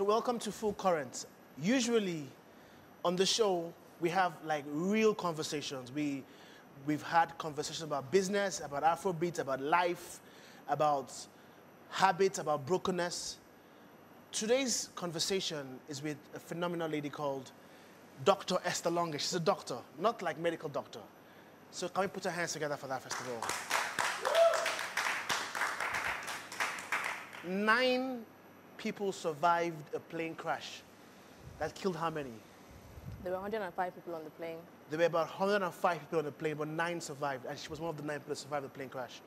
So welcome to Full Current. Usually on the show, we have like real conversations. We've had conversations about business, about Afrobeats, about life, about habits, about brokenness. Today's conversation is with a phenomenal lady called Dr. Esther Longe. She's a doctor, not like medical doctor. So can we put our hands together for that, first of all? 9 people survived a plane crash. That killed how many? There were 105 people on the plane. There were about 105 people on the plane, but 9 survived, and she was one of the 9 people that survived the plane crash.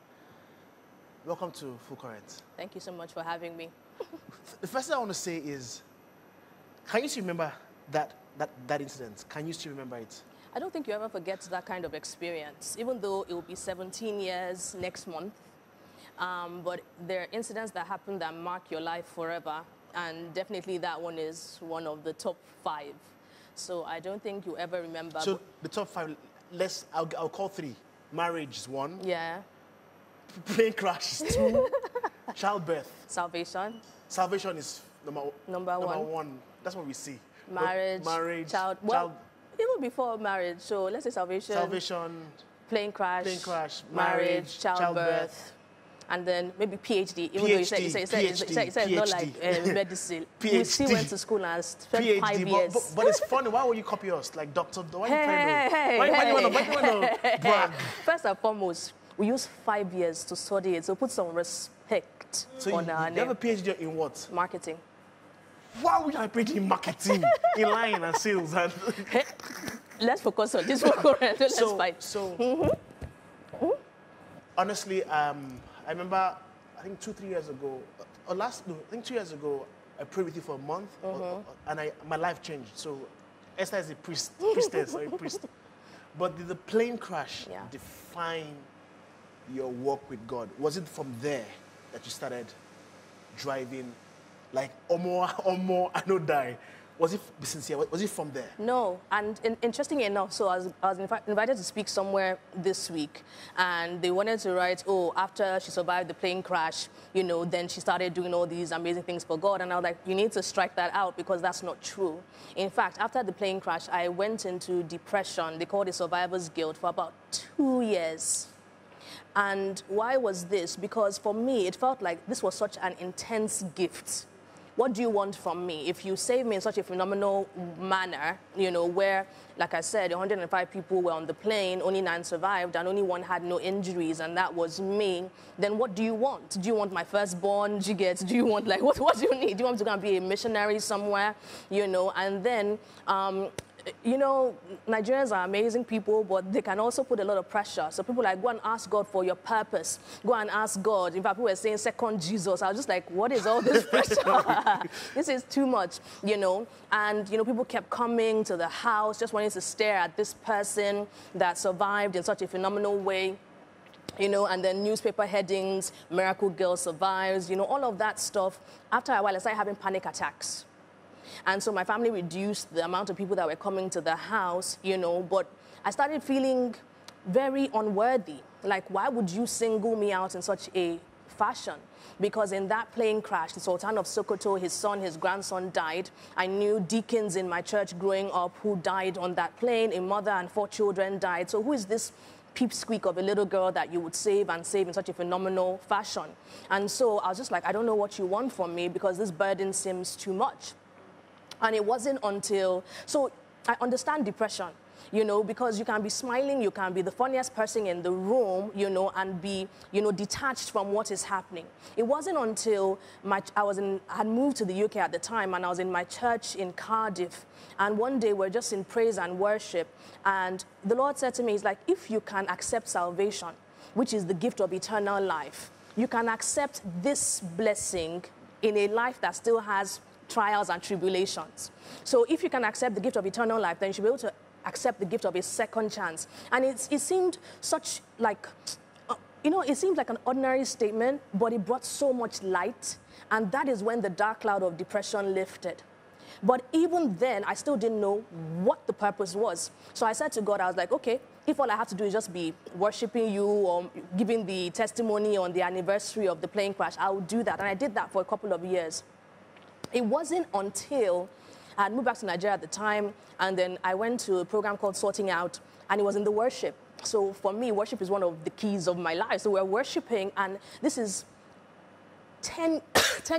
Welcome to Full Current. Thank you so much for having me. The first thing I want to say is, can you still remember that incident? Can you still remember it? I don't think you ever forget that kind of experience, even though it will be 17 years next month. But there are incidents that happen that mark your life forever, and definitely that one is one of the top 5. So I don't think you ever remember. So the top 5, I'll call 3. Marriage is 1. Yeah. Plane crash is 2. Childbirth. Salvation. Salvation is number one. That's what we see. Marriage. Child. Even before marriage, so let's say salvation. Salvation. Plane crash. Marriage. Childbirth. And then maybe PhD, even though you said it's not like medicine. PhD. We still went to school and spent PhD, 5 years. But it's funny, why would you copy us? Like, doctor, why you brag? First and foremost, we use 5 years to study it, so put some respect on our name. You have a PhD in what? Marketing. Why would you have a PhD in marketing, in line and sales? And let's focus on this one, let's fight. So, honestly, I remember, I think 2-3 years ago, I think 2 years ago, I prayed with you for a month, and my life changed. So Esther is a priestess. But did the plane crash define your walk with God? Was it from there that you started driving, like, Omo, I don't die? Was it sincere? Was it from there? No, and interesting enough, so I was invited to speak somewhere this week, and they wanted to write, oh, after she survived the plane crash, you know, then she started doing all these amazing things for God, and I was like, you need to strike that out because that's not true. In fact, after the plane crash, I went into depression. They called it survivor's guilt for about 2 years. And why was this? Because for me, it felt like this was such an intense gift. What do you want from me? If you save me in such a phenomenal manner, you know, where, like I said, 105 people were on the plane, only 9 survived, and only 1 had no injuries, and that was me, then what do you want? Do you want my firstborn? Do you want, like, what do you need? Do you want me to go and be a missionary somewhere? You know, and then, you know, Nigerians are amazing people, but they can also put a lot of pressure. So people like, go and ask God for your purpose. Go and ask God. In fact, people were saying second Jesus. I was just like, what is all this pressure? This is too much, you know. And, you know, people kept coming to the house, just wanting to stare at this person that survived in such a phenomenal way. You know, and then newspaper headings, Miracle Girl survives, you know, all of that stuff. After a while, I started having panic attacks. And so my family reduced the amount of people that were coming to the house, you know, but I started feeling very unworthy. Like, why would you single me out in such a fashion? Because in that plane crash, the Sultan of Sokoto, his son, his grandson died. I knew deacons in my church growing up who died on that plane. A mother and 4 children died. So who is this peep-squeak of a little girl that you would save and save in such a phenomenal fashion? And so I was just like, I don't know what you want from me because this burden seems too much. And it wasn't until, so I understand depression, you know, because you can be smiling, you can be the funniest person in the room, you know, and be, you know, detached from what is happening. It wasn't until I had moved to the UK at the time, and I was in my church in Cardiff, and one day we're just in praise and worship, and the Lord said to me, he's like, if you can accept salvation, which is the gift of eternal life, you can accept this blessing in a life that still has trials and tribulations. So if you can accept the gift of eternal life, then you should be able to accept the gift of a second chance. And it seemed such like, you know, it seemed like an ordinary statement, but it brought so much light. And that is when the dark cloud of depression lifted. But even then, I still didn't know what the purpose was. So I said to God, I was like, okay, if all I have to do is just be worshiping you or giving the testimony on the anniversary of the plane crash, I will do that. And I did that for a couple of years. It wasn't until I had moved back to Nigeria at the time, and then I went to a program called Sorting Out, and it was in the worship. So for me, worship is one of the keys of my life. So we're worshiping, and this is 10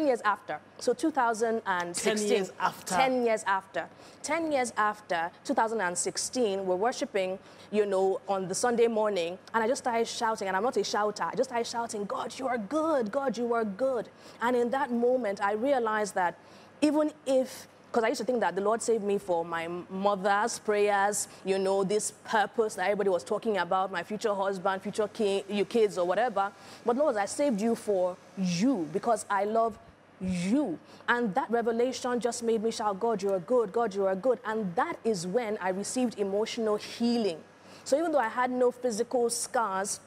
years after. So 2016. 10 years after. 10 years after. 10 years after 2016, we're worshiping, you know, on the Sunday morning, and I just started shouting, and I'm not a shouter, I just started shouting, God, you are good, God, you are good. And in that moment, I realized that even if, because I used to think that the Lord saved me for my mother's prayers, you know, this purpose that everybody was talking about, my future husband, future kids or whatever. But Lord, I saved you for you because I love you. And that revelation just made me shout, God, you are good. God, you are good. And that is when I received emotional healing. So even though I had no physical scars,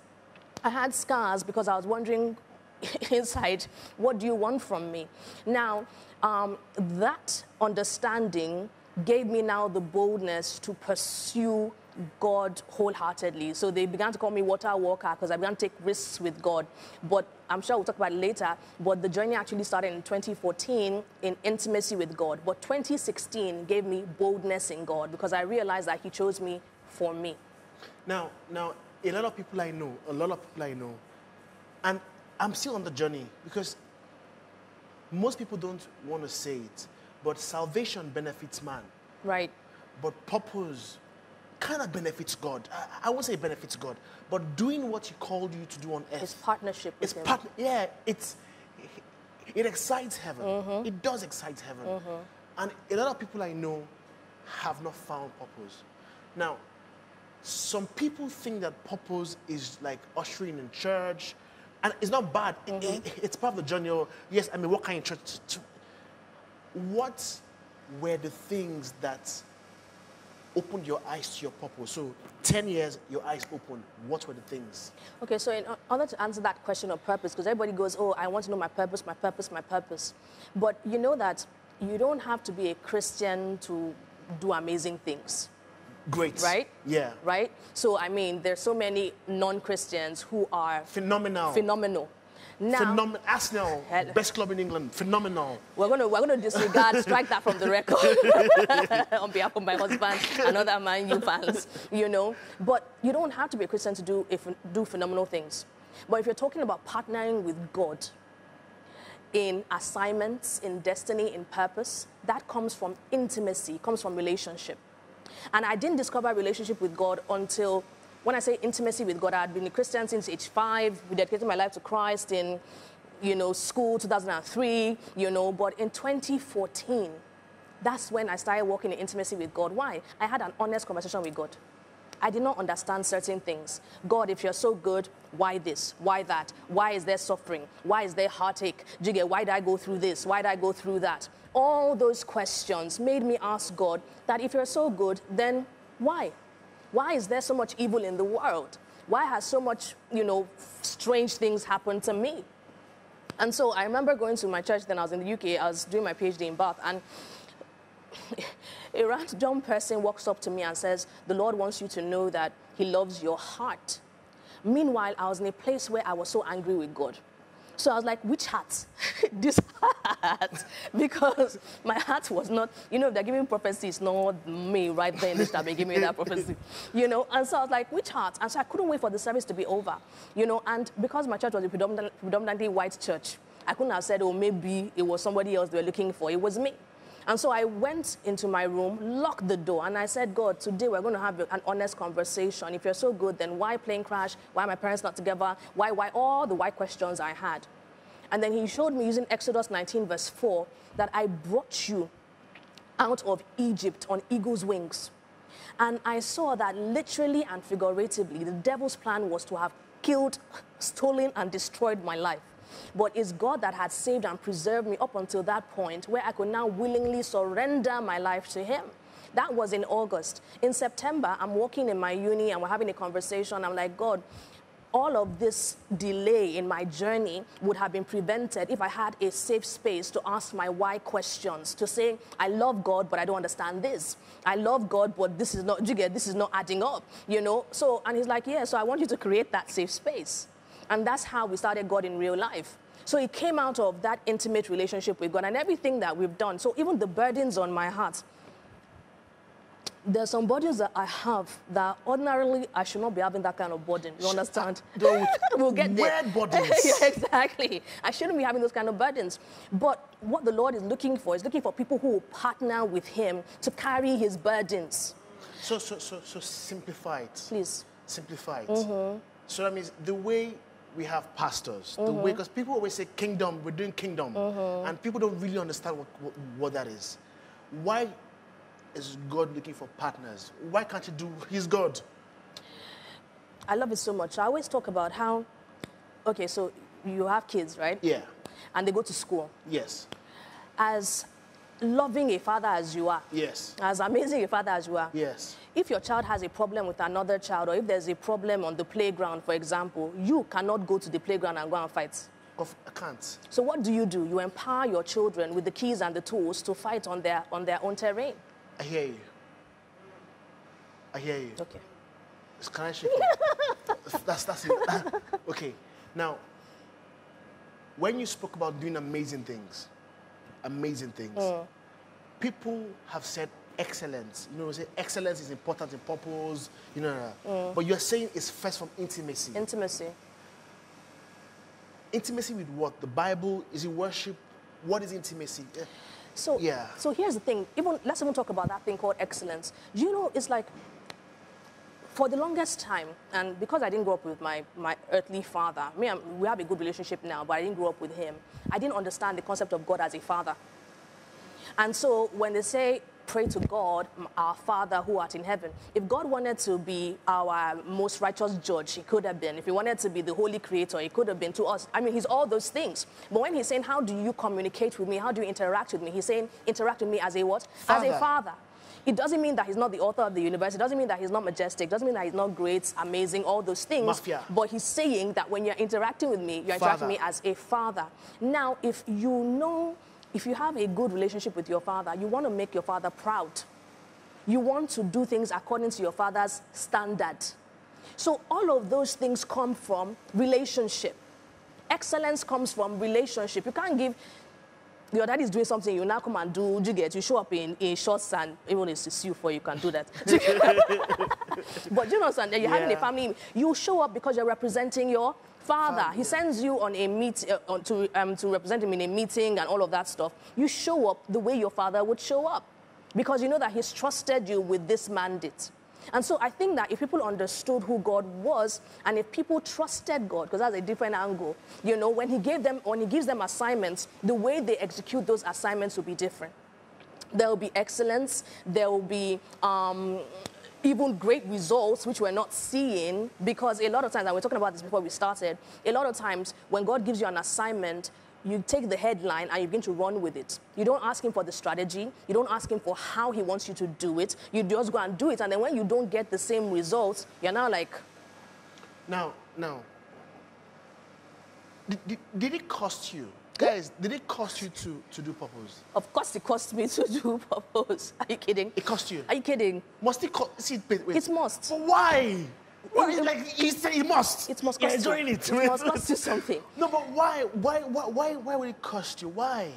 I had scars because I was wondering inside, what do you want from me? Now, that understanding gave me now the boldness to pursue God wholeheartedly. So they began to call me Water Walker because I began to take risks with God. But I'm sure we'll talk about it later. But the journey actually started in 2014 in intimacy with God. But 2016 gave me boldness in God because I realized that He chose me for me. Now, a lot of people I know, and I'm still on the journey because most people don't want to say it, but salvation benefits man. Right. But purpose kind of benefits God. I won't say it benefits God, but doing what He called you to do on earth. It's partnership with Him. Yeah, it excites heaven. Mm-hmm. It does excite heaven. Mm-hmm. And a lot of people I know have not found purpose. Now, some people think that purpose is like ushering in church, and it's not bad. Mm-hmm. It's part of the journey. Yes, I mean, what kind of church? What were the things that opened your eyes to your purpose? So 10 years, your eyes opened. What were the things? Okay, so in order to answer that question of purpose, because everybody goes, oh, I want to know my purpose, my purpose, my purpose. But you know that you don't have to be a Christian to do amazing things. Great. Right? Yeah. Right? So, I mean, there's so many non-Christians who are... Phenomenal. Now... Arsenal, best club in England. Phenomenal. We're going to disregard, strike that from the record. On behalf of my husband and other Man U fans, you know. But you don't have to be a Christian to do phenomenal things. But if you're talking about partnering with God in assignments, in destiny, in purpose, that comes from intimacy, comes from relationship. And I didn't discover a relationship with God until, when I say intimacy with God, I had been a Christian since age 5. We dedicated my life to Christ in, you know, school, 2003, you know. But in 2014, that's when I started walking in intimacy with God. Why? I had an honest conversation with God. I did not understand certain things. God, if you're so good, why this? Why that? Why is there suffering? Why is there heartache? Jige, why did I go through this? Why did I go through that? All those questions made me ask God that if you're so good, then why? Why is there so much evil in the world? Why has so much, you know, strange things happened to me? And so I remember going to my church, then I was in the UK, I was doing my PhD in Bath, and a random person walks up to me and says, the Lord wants you to know that He loves your heart. Meanwhile, I was in a place where I was so angry with God. So I was like, which heart? This heart. Because my heart was not, you know, if they're giving prophecy, it's not me right there in the stomach giving me that prophecy, you know. And so I was like, which heart? And so I couldn't wait for the service to be over, you know. And because my church was a predominantly white church, I couldn't have said, oh, maybe it was somebody else they were looking for. It was me. And so I went into my room, locked the door, and I said, God, today we're going to have an honest conversation. If you're so good, then why plane crash? Why are my parents not together? Why? All the why questions I had. And then He showed me using Exodus 19, verse 4, that I brought you out of Egypt on eagle's wings. And I saw that literally and figuratively, the devil's plan was to have killed, stolen, and destroyed my life. But it's God that had saved and preserved me up until that point where I could now willingly surrender my life to Him. That was in August. In September, I'm walking in my uni and we're having a conversation. I'm like, God, all of this delay in my journey would have been prevented if I had a safe space to ask my why questions, to say, I love God, but I don't understand this. I love God, but this is not adding up, you know? So, and He's like, yeah, so I want you to create that safe space. And that's how we started God in Real Life. So it came out of that intimate relationship with God and everything that we've done. So even the burdens on my heart, there's some burdens that I have that ordinarily I should not be having that kind of burden. You understand? We'll get there. Weird burdens. Yeah, exactly. I shouldn't be having those kind of burdens. But what the Lord is looking for people who will partner with him to carry his burdens. So simplify it. Please. Simplify it. Mm-hmm. So that means the way we have pastors, mm-hmm. the way, because people always say kingdom, we're doing kingdom. Mm-hmm. And people don't really understand what that is. Why is God looking for partners? Why can't he do his God? I love it so much. I always talk about how, okay, so you have kids, right? Yeah. And they go to school. Yes. As loving a father as you are. Yes. As amazing a father as you are. Yes. If your child has a problem with another child, or if there's a problem on the playground, for example, you cannot go to the playground and go and fight. I can't. So what do? You empower your children with the keys and the tools to fight on their own terrain. I hear you. I hear you. Okay. Can I shake it? That's it. Okay. Now, when you spoke about doing amazing things, people have said excellence. You know, say excellence is important in purpose. You know, but you're saying it's first from intimacy. Intimacy. Intimacy with what? The Bible? Is it worship? What is intimacy? So, yeah. So here's the thing. Let's even talk about that thing called excellence. You know, it's like for the longest time, and because I didn't grow up with my earthly father, we have a good relationship now, but I didn't grow up with him. I didn't understand the concept of God as a father. And so when they say, pray to God, our Father who art in heaven, if God wanted to be our most righteous judge, he could have been. If he wanted to be the holy creator, he could have been to us. I mean, he's all those things. But when he's saying, how do you communicate with me? How do you interact with me? He's saying, interact with me as a what? Father. As a father. It doesn't mean that he's not the author of the universe. It doesn't mean that he's not majestic. It doesn't mean that he's not great, amazing, all those things. Mafia. But he's saying that when you're interacting with me, you're interacting with me as a father. Now, if you have a good relationship with your father, you want to make your father proud. You want to do things according to your father's standard. So all of those things come from relationship. Excellence comes from relationship. You can't give, your dad is doing something, you now come and do, you show up in shorts and even if it's you for you can do that. But you know, son, you're having a family, you show up because you're representing your father. He sends you on a to represent him in a meeting and all of that stuff. You show up the way your father would show up because you know that he's trusted you with this mandate. And so I think that if people understood who God was and if people trusted God, because that's a different angle, you know, when he gives them assignments, the way they execute those assignments will be different. There will be excellence. There will be even great results which we're not seeing, because a lot of times, and we're talking about this before we started, a lot of times when God gives you an assignment, you take the headline and you begin to run with it. You don't ask him for the strategy. You don't ask him for how he wants you to do it. You just go and do it. And then when you don't get the same results, you're now like... Now. Did it cost you? Guys, did it cost you to do purpose? Of course it cost me to do purpose. Are you kidding? It cost you? Are you kidding? Must it cost? See, wait. It must. But why? It must cost you. It must cost you something. No, but why? Why would it cost you? Why?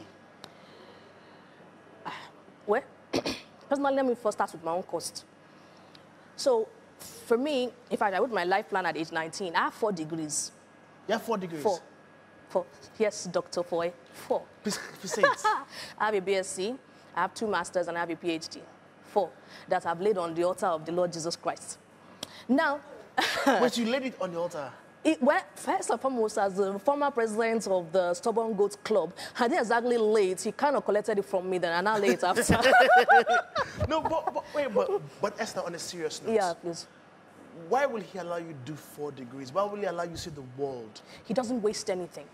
Well, personally, let me first start with my own cost. So, for me, in fact, I wrote my life plan at age 19. I have 4 degrees. You have 4 degrees? 4. Yes, Dr. Foy. 4. Please say it. I have a BSc, I have 2 masters, and I have a PhD. 4 that I've laid on the altar of the Lord Jesus Christ. Now... But you laid it on the altar? Well, first and foremost, as the former president of the Stubborn Goats Club, I didn't exactly lay it. He kind of collected it from me then, and I laid it after. No, but Esther, on a serious note. Yeah, please. Why will he allow you to do 4 degrees? Why will he allow you to see the world? He doesn't waste anything.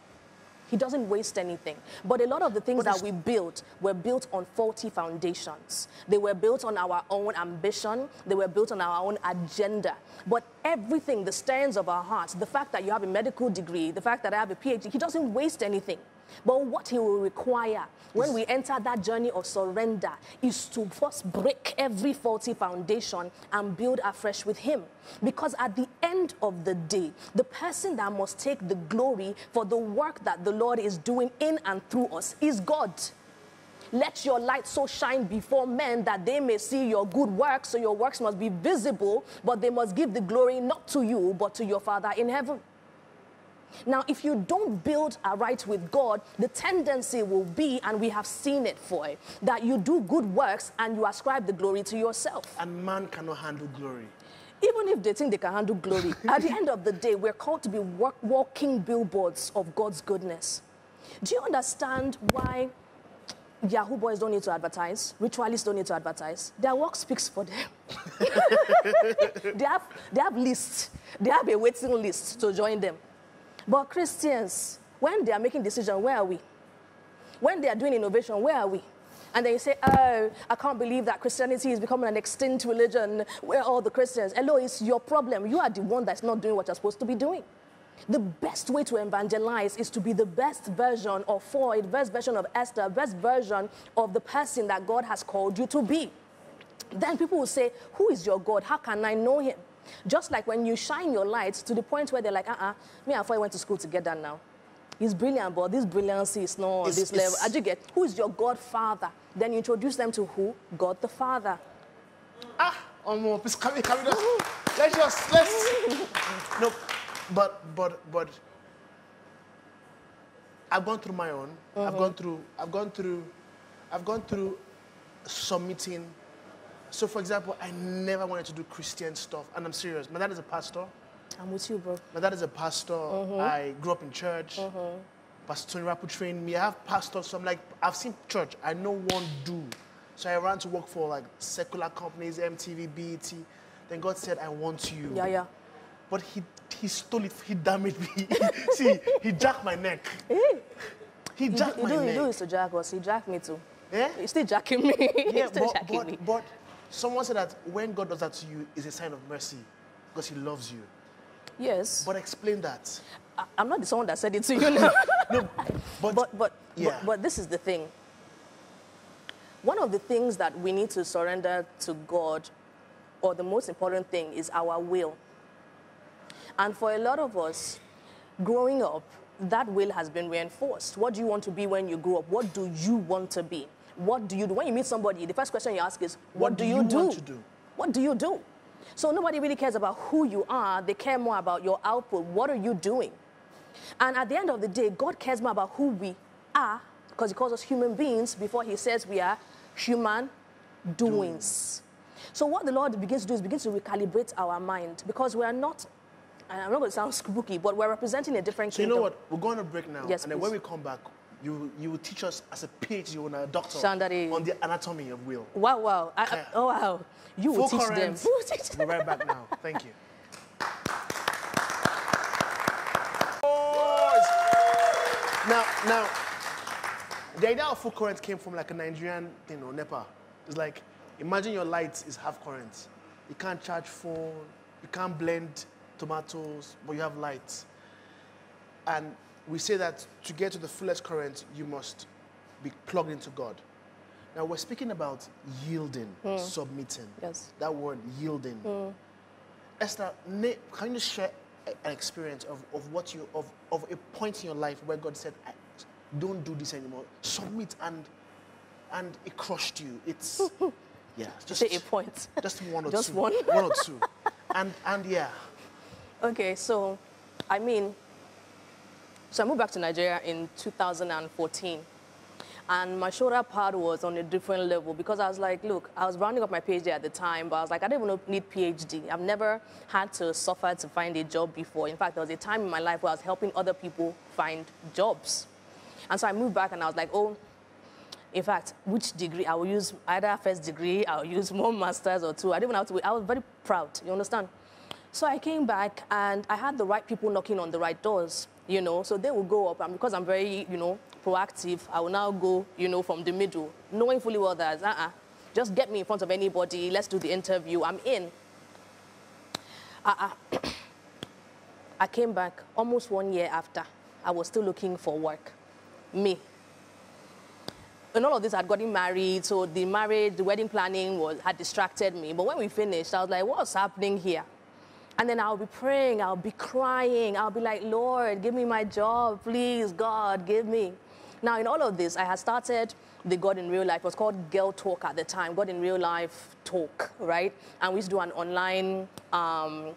He doesn't waste anything. But a lot of the things that we built were built on faulty foundations. They were built on our own ambition. They were built on our own agenda. But everything, the stands of our hearts, the fact that you have a medical degree, the fact that I have a PhD, he doesn't waste anything. But what he will require when we enter that journey of surrender is to first break every faulty foundation and build afresh with him. Because at the end of the day, the person that must take the glory for the work that the Lord is doing in and through us is God. Let your light so shine before men that they may see your good works. So your works must be visible, but they must give the glory not to you, but to your Father in heaven. Now, if you don't build a right with God, the tendency will be, and we have seen it, Foy, that you do good works and you ascribe the glory to yourself. And man cannot handle glory. Even if they think they can handle glory, at the end of the day, we're called to be walking billboards of God's goodness. Do you understand why Yahoo boys don't need to advertise? Ritualists don't need to advertise. Their work speaks for them. They have lists. They have a waiting list to join them. But Christians, when they are making decisions, where are we? When they are doing innovation, where are we? And then you say, oh, I can't believe that Christianity is becoming an extinct religion. Where are all the Christians? Hello, it's your problem. You are the one that's not doing what you're supposed to be doing. The best way to evangelize is to be the best version of Foy, the best version of Esther, best version of the person that God has called you to be. Then people will say, who is your God? How can I know him? Just like when you shine your lights to the point where they're like, me and Foy went to school together now. He's brilliant, but this brilliancy is not on this level. As you get, who is your Godfather? Then you introduce them to who? God the Father. Please carry that. No, but I've gone through my own. I've gone through submitting. So, for example, I never wanted to do Christian stuff, and I'm serious. My dad is a pastor. I'm with you, bro. My dad is a pastor. I grew up in church. Pastor Tony Rapu trained me. I have pastors, so I'm like, I've seen church. I know one dude. So I ran to work for like secular companies, MTV, BET. Then God said, I want you. Yeah. But he stole it. He damaged me. See, he jacked my neck. He jacked my neck. You do used to jack us. He jacked me too. Yeah? He's still jacking me. Yeah, but someone said that when God does that to you, it's a sign of mercy because he loves you. Yes. But explain that. I'm not the someone that said it to you now. No, but this is the thing. One of the things that we need to surrender to God, or the most important thing, is our will. And for a lot of us, growing up, that will has been reinforced. What do you want to be when you grow up? What do you want to be? What do you do? When you meet somebody, the first question you ask is, what do you do? What do you do? So nobody really cares about who you are. They care more about your output. What are you doing? And at the end of the day, God cares more about who we are, because he calls us human beings before he says we are human doings. So what the Lord begins to do is begins to recalibrate our mind, because we are not, and I'm not going to sound spooky, but we're representing a different kingdom. So you know what? We're going to break now. Yes, and then when we come back, you will teach us as a PhD or a doctor on the anatomy of will. Wow, wow. Wow. You will teach them. We're right back now. Thank you. Now, the idea of full current came from like a Nigerian thing or NEPA. It's like, imagine your light is half current. You can't charge phone, you can't blend tomatoes, but you have light. And we say that to get to the fullest current, you must be plugged into God. Now, we're speaking about yielding, submitting. Yes. That word, yielding. Esther, can you share an experience of a point in your life where God said, don't do this anymore, submit, and it crushed you? It's, yeah. Just say a point. Just one or just two. Just one. One or two. And yeah. Okay, so, I mean, so I moved back to Nigeria in 2014, and my shoulder pad was on a different level, because I was like, look, I was rounding up my PhD at the time, but I was like, I don't even need PhD. I've never had to suffer to find a job before. In fact, there was a time in my life where I was helping other people find jobs. And so I moved back and I was like, oh, in fact, which degree? I will use either first degree, I'll use more masters or two. I didn't even have to wait. I was very proud, you understand? So I came back and I had the right people knocking on the right doors, you know, so they will go up. And because I'm very, you know, proactive, I will now go, you know, from the middle, knowing fully well that, just get me in front of anybody, let's do the interview, I'm in. I came back almost 1 year after. I was still looking for work. May. And all of this, I'd gotten married, so the marriage, the wedding planning had distracted me. But when we finished, I was like, what's happening here? And then I'll be praying, I'll be crying, I'll be like, Lord, give me my job, please, God, give me. Now, in all of this, I had started the God in Real Life. It was called Girl Talk at the time, God in Real Life Talk, right? And we used to do an online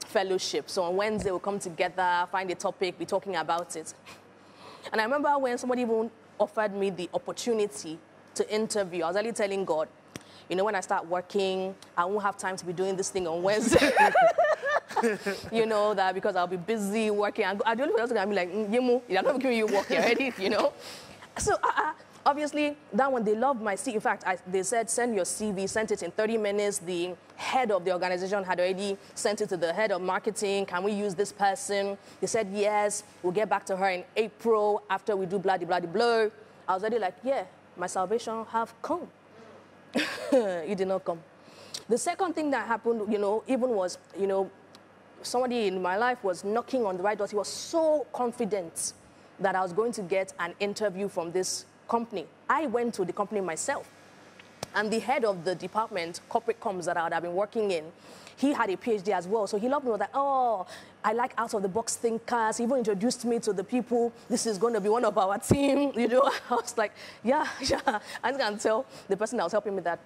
fellowship. So on Wednesday, we'll come together, find a topic, be talking about it. And I remember when somebody even offered me the opportunity to interview, I was really telling God, you know, when I start working, I won't have time to be doing this thing on Wednesday. You know, that because I'll be busy working. And I don't know what else, I'm like, Yimu, I'm not giving you work already, you know? So obviously, that one, they loved my CV. In fact, they said, send your CV, sent it in 30 minutes. The head of the organization had already sent it to the head of marketing. Can we use this person? They said, yes, we'll get back to her in April after we do blah-de-blah-de-blah. I was already like, yeah, my salvation have come. It did not come. The second thing that happened, you know, even was, you know, somebody in my life was knocking on the right door. He was so confident that I was going to get an interview from this company. I went to the company myself. And the head of the department, corporate comms, that I would have been working in, he had a PhD as well. So he loved me. I was like, oh, I like out-of-the-box thinkers. He even introduced me to the people. This is going to be one of our team. You know, I was like, yeah. I can tell the person that was helping me that,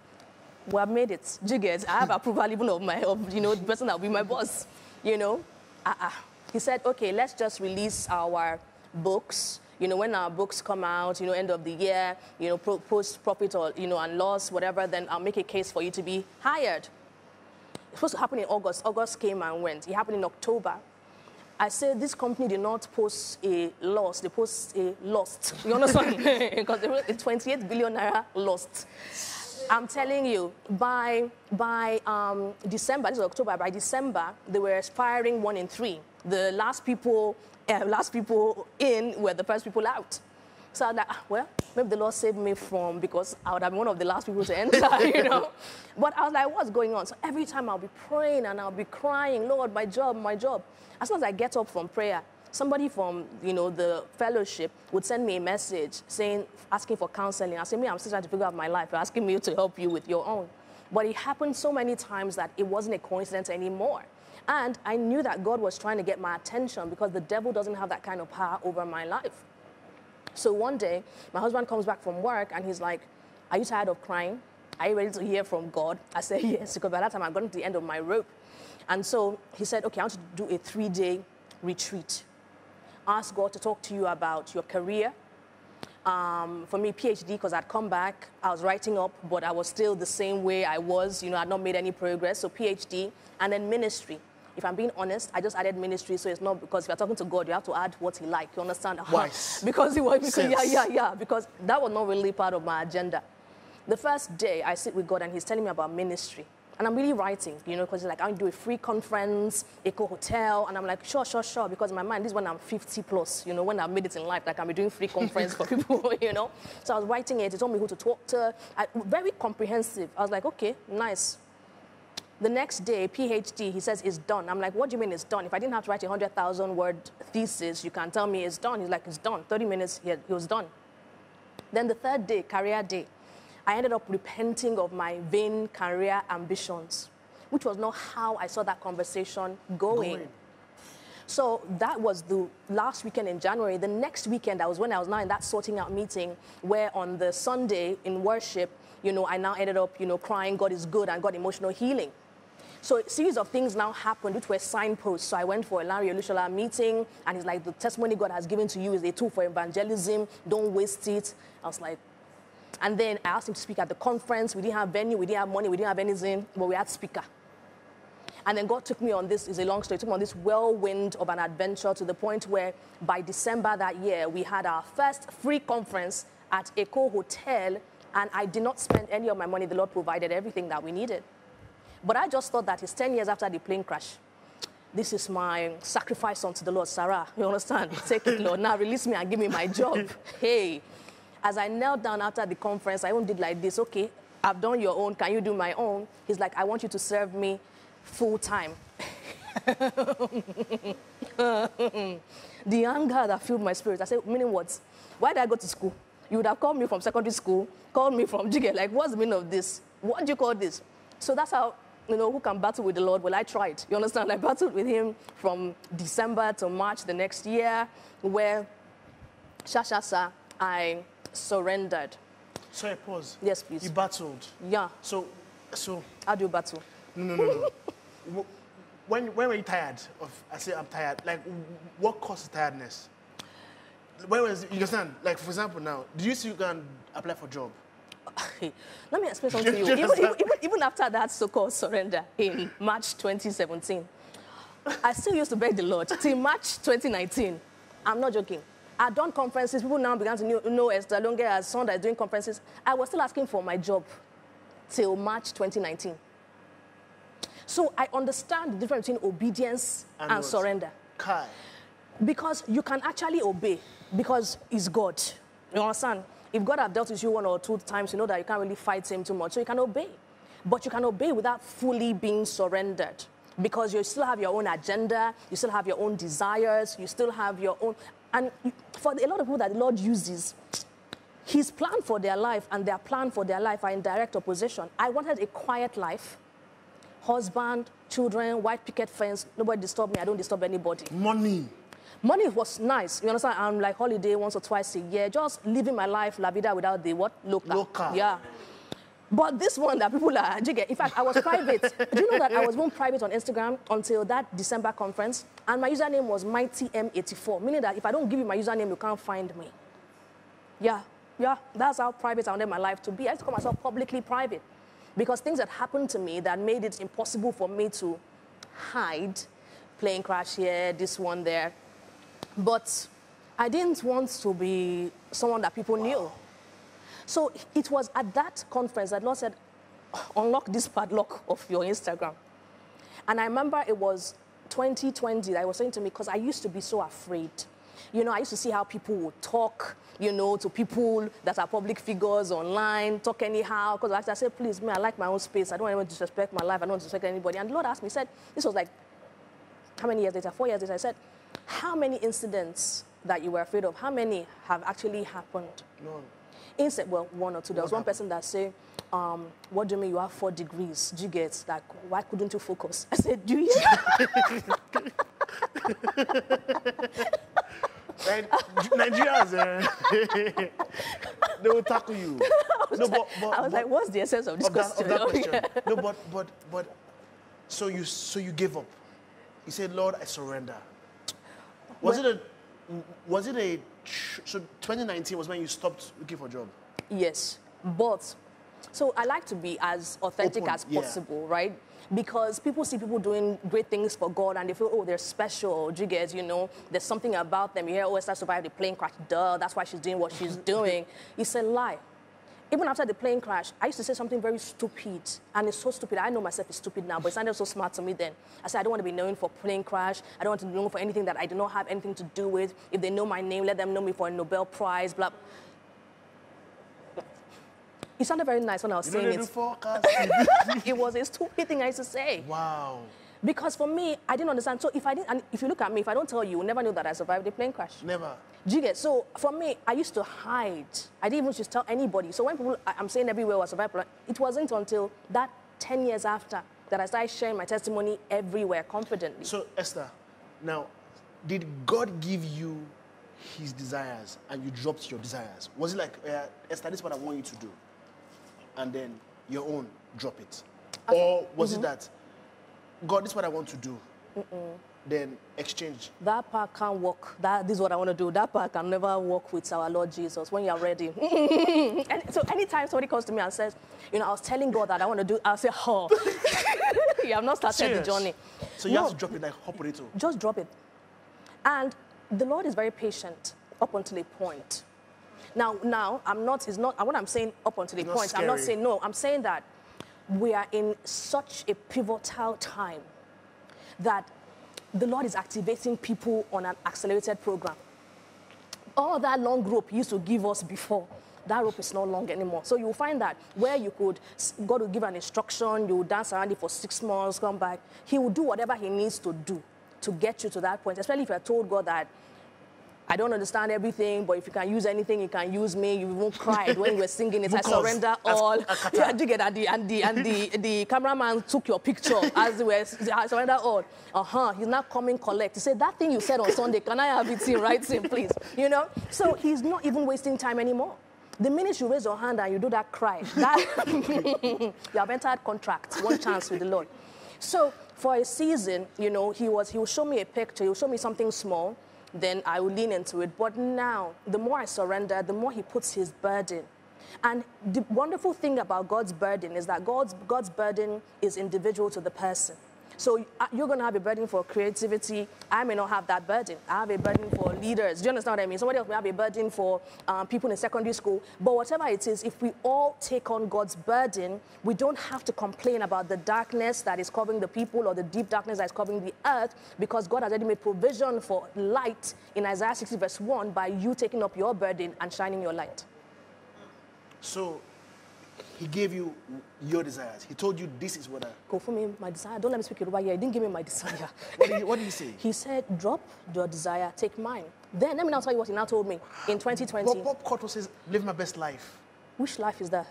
well, I've made it. Do you get? I have approval even of, you know, the person that will be my boss. You know, He said, okay, let's just release our books. You know, when our books come out, you know, end of the year, you know, post profit or, you know, and loss, whatever, then I'll make a case for you to be hired. It's supposed to happen in August. August came and went. It happened in October. I said, this company did not post a loss. They post a lost. You understand? Because they wrote a 28 billion naira lost. I'm telling you, by December, this is October, by December, they were firing 1 in 3. The last people in were the first people out. So I was like, well, maybe the Lord saved me from, because I would have been one of the last people to enter, you know. But I was like, what's going on? So every time I'll be praying and I'll be crying, Lord, my job, my job. As soon as I get up from prayer, somebody from, you know, the fellowship would send me a message saying, asking for counseling. I said, me, I'm still trying to figure out my life. They're asking me to help you with your own. But it happened so many times that it wasn't a coincidence anymore. And I knew that God was trying to get my attention, because the devil doesn't have that kind of power over my life. So one day, my husband comes back from work and he's like, are you tired of crying? Are you ready to hear from God? I said, yes, because by that time I've gotten to the end of my rope. And so he said, okay, I want you to do a 3-day retreat. Ask God to talk to you about your career. For me, PhD, because I'd come back, I was writing up, but I was still the same way I was. You know, I'd not made any progress. So PhD, and then ministry. If I'm being honest, I just added ministry, so it's not because if you're talking to God, you have to add what he likes. You understand? Why? Because that was not really part of my agenda. The first day, I sit with God, and he's telling me about ministry. And I'm really writing, you know, because he's like, I want to do a free conference, Eco Hotel. And I'm like, sure. Because in my mind, this is when I'm 50 plus, you know, when I've made it in life, like, I'll be doing free conference for people, you know. So I was writing it. He told me who to talk to. Very comprehensive. I was like, okay, nice. The next day, PhD, he says, it's done. I'm like, what do you mean it's done? If I didn't have to write a 100,000-word thesis, you can tell me it's done. He's like, it's done. 30 minutes, he was done. Then the third day, career day, I ended up repenting of my vain career ambitions, which was not how I saw that conversation going. So that was the last weekend in January. The next weekend, that was when I was now in that sorting out meeting, where on the Sunday in worship, you know, I now ended up, you know, crying, God is good, and got emotional healing. So a series of things now happened, which were signposts. So I went for a Larry Olushola meeting, and he's like, the testimony God has given to you is a tool for evangelism. Don't waste it. I was like, and then I asked him to speak at the conference. We didn't have venue, we didn't have money, we didn't have anything, but we had speaker. And then God took me on this, it's a long story, took me on this whirlwind of an adventure to the point where by December that year, we had our first free conference at Eco Hotel, and I did not spend any of my money. The Lord provided everything that we needed. But I just thought that it's 10 years after the plane crash. This is my sacrifice unto the Lord, Sarah. You understand? Take it, Lord. Now release me and give me my job. Hey. As I knelt down after the conference, I even did like this. Okay, I've done your own. Can you do my own? He's like, I want you to serve me full time. The anger that filled my spirit. I said, meaning what? Why did I go to school? You would have called me from secondary school, called me from Jigger, like, what's the meaning of this? What do you call this? So that's how, you know, who can battle with the Lord? Well, I tried. You understand? I battled with him from December to March the next year, where, shashasa, I surrendered. So I pause. Yes, please. You battled. Yeah. So. How do you battle? No. When were you tired of, I say I'm tired, like, what caused the tiredness? Where was, you understand? Like, for example, now, do you see you can apply for a job? Let me explain something to you. Even after that so-called surrender in March 2017, I still used to beg the Lord till March 2019. I'm not joking. I'd done conferences. People now began to know Esther Longe as someone that's doing conferences. I was still asking for my job till March 2019. So I understand the difference between obedience and surrender. Kai. Because you can actually obey because it's God. You understand? If God has dealt with you one or two times, you know that you can't really fight him too much. So you can obey. But you can obey without fully being surrendered because you still have your own agenda, you still have your own desires, you still have your own... And for a lot of people that the Lord uses, his plan for their life and their plan for their life are in direct opposition. I wanted a quiet life. Husband, children, white picket fence, nobody disturb me, I don't disturb anybody. Money. Money was nice, you understand? I'm like holiday once or twice a year, just living my life, la vida, without the what? Local. Local. Yeah. But this one that people are, in fact, I was private. Do you know that I was born private on Instagram until that December conference? And my username was MightyM84, meaning that if I don't give you my username, you can't find me. Yeah, yeah, that's how private I wanted my life to be. I used to call myself publicly private. Because things that happened to me that made it impossible for me to hide, plane crash here, this one there. But I didn't want to be someone that people knew. So it was at that conference that Lord said, unlock this padlock of your Instagram. And I remember it was 2020 that I was saying to me, because I used to be so afraid. You know, I used to see how people would talk, you know, to people that are public figures online, talk anyhow. Because I said, please, me, I like my own space. I don't want anyone to disrespect my life. I don't want to disrespect anybody. And the Lord asked me, said, this was like, how many years later? 4 years later. I said, how many incidents that you were afraid of, how many have actually happened? None. Instead, well, one or two. There was one person that said, what do you mean you have 4 degrees? Do you get, like, why couldn't you focus? I said, do you? Nigerians, they will tackle you. I was like, what's the essence of this question? No, but so you gave up. You said, Lord, I surrender. So 2019 was when you stopped looking for a job. Yes, but so I like to be as authentic as possible, right? Because people see people doing great things for God and they feel, oh, they're special, do you get, you know, there's something about them. You hear, oh, Esther survived the plane crash, duh, that's why she's doing what she's doing. It's a lie. Even after the plane crash, I used to say something very stupid, and it's so stupid. I know myself is stupid now, but it sounded so smart to me then. I said, I don't want to be known for plane crash. I don't want to be known for anything that I do not have anything to do with. If they know my name, let them know me for a Nobel Prize, blah. It sounded very nice when I was saying it. It was a stupid thing I used to say. Wow. Because for me, I didn't understand. So if I didn't, and if you look at me, if I don't tell you, you'll never know that I survived a plane crash. Never. Do you get? So for me, I used to hide. I didn't even just tell anybody. So when people, I'm saying everywhere I survived, it wasn't until that 10 years after that I started sharing my testimony everywhere confidently. So Esther, now, did God give you his desires and you dropped your desires? Was it like, Esther, this is what I want you to do? And then your own, drop it. Okay. Or was it that, God, this is what I want to do, then exchange? That part can't work. This is what I want to do. That part can never work with our Lord Jesus when you're ready. And so anytime somebody comes to me and says, you know, I was telling God that I want to do, I'll say, oh, you have not started the journey. So you have to drop it like hot potato. Just drop it. And the Lord is very patient up until a point. Now, I'm not, it's not, what I'm saying up until the point, I'm not saying no, I'm saying that we are in such a pivotal time that the Lord is activating people on an accelerated program. All that long rope he used to give us before, that rope is not long anymore. So you'll find that where you could, God will give an instruction, you will dance around it for 6 months, come back. He will do whatever he needs to do to get you to that point, especially if you're told God that I don't understand everything, but if you can use anything, you can use me. You won't cry when you were singing it. I surrender all. Yeah, you get that? The cameraman took your picture as we were. I surrender all. He's not coming collect. He said, that thing you said on Sunday, can I have it in writing, please? You know? So he's not even wasting time anymore. The minute you raise your hand and you do that cry, that you have entered contract, one chance with the Lord. So for a season, you know, he will show me a picture, he'll show me something small, then I will lean into it. But now, the more I surrender, the more he puts his burden. And the wonderful thing about God's burden is that God's burden is individual to the person. So you're going to have a burden for creativity. I may not have that burden. I have a burden for leaders. Do you understand what I mean? Somebody else may have a burden for people in secondary school. But whatever it is, if we all take on God's burden, we don't have to complain about the darkness that is covering the people or the deep darkness that is covering the earth, because God has already made provision for light in Isaiah 60 verse 1 by you taking up your burden and shining your light. So he gave you your desires. He told you, this is what I... Go for me, my desire. Don't let me speak Yoruba here. He didn't give me my desire. What did he say? He said, drop your desire, take mine. Then, let me now tell you what he now told me in 2020. Bob Cotto says, live my best life. Which life is that?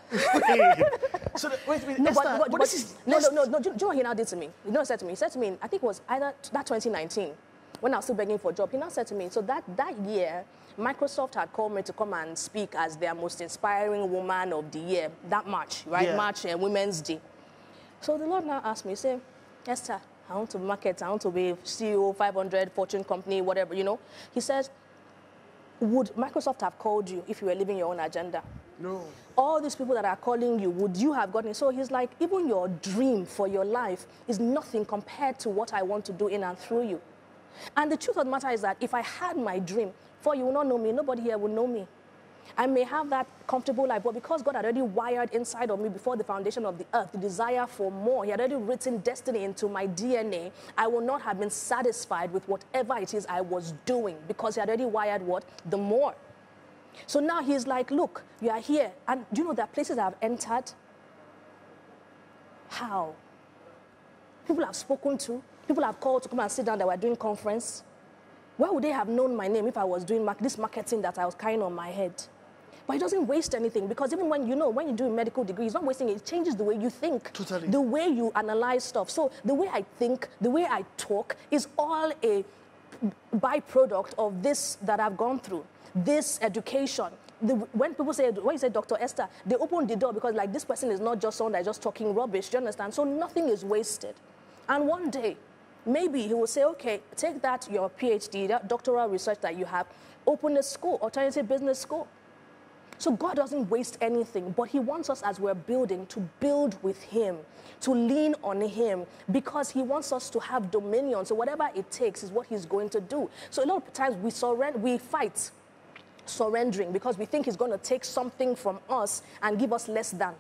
So, wait, no, Esther, but this is... No, do you know what he now did to me? You know what he said to me? He said to me, I think it was either that 2019, when I was still begging for a job, he now said to me, so that year, Microsoft had called me to come and speak as their most inspiring woman of the year, that March, right? Yeah. March, Women's Day. So the Lord now asked me, he said, Esther, I want to market, I want to be CEO, 500, Fortune company, whatever, you know. He says, would Microsoft have called you if you were living your own agenda? No. All these people that are calling you, would you have gotten it? So he's like, even your dream for your life is nothing compared to what I want to do in and through you. And the truth of the matter is that if I had my dream, for you will not know me, nobody here will know me. I may have that comfortable life, but because God had already wired inside of me before the foundation of the earth, the desire for more, he had already written destiny into my DNA, I will not have been satisfied with whatever it is I was doing, because he had already wired what? The more. So now he's like, look, you are here, and do you know there are places I've entered? How? People I've spoken to. People have called to come and sit down that were doing conference. Where would they have known my name if I was doing this marketing that I was carrying on my head? But it doesn't waste anything, because even when you do a medical degree, it's not wasting it. It changes the way you think, totally. The way you analyze stuff. So the way I think, the way I talk is all a byproduct of this that I've gone through, this education. When people say, when you say Dr. Esther, they open the door because like this person is not just someone that's just talking rubbish, do you understand? So nothing is wasted. And one day, maybe he will say, okay, take that, your PhD, that doctoral research that you have, open a school, Alternative Business School. So God doesn't waste anything, but he wants us as we're building to build with him, to lean on him, because he wants us to have dominion. So whatever it takes is what he's going to do. So a lot of times we fight surrendering because we think he's going to take something from us and give us less than.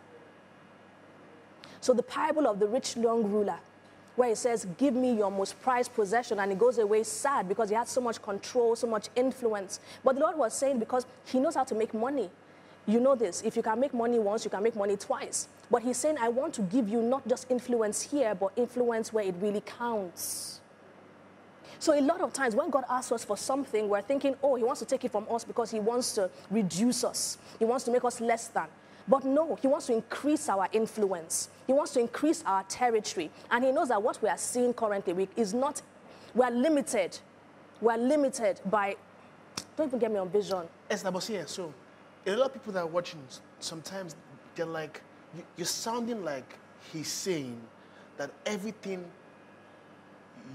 So the parable of the rich young ruler, where it says, give me your most prized possession, and he goes away sad because he had so much control, so much influence. But the Lord was saying, because he knows how to make money. You know this, if you can make money once, you can make money twice. But he's saying, I want to give you not just influence here, but influence where it really counts. So a lot of times when God asks us for something, we're thinking, oh, he wants to take it from us because he wants to reduce us. He wants to make us less than. But no, he wants to increase our influence. He wants to increase our territory. And he knows that what we are seeing currently is not, we are limited. We are limited by, don't even get me on vision. So a lot of people that are watching, sometimes they're like, you're sounding like he's saying that everything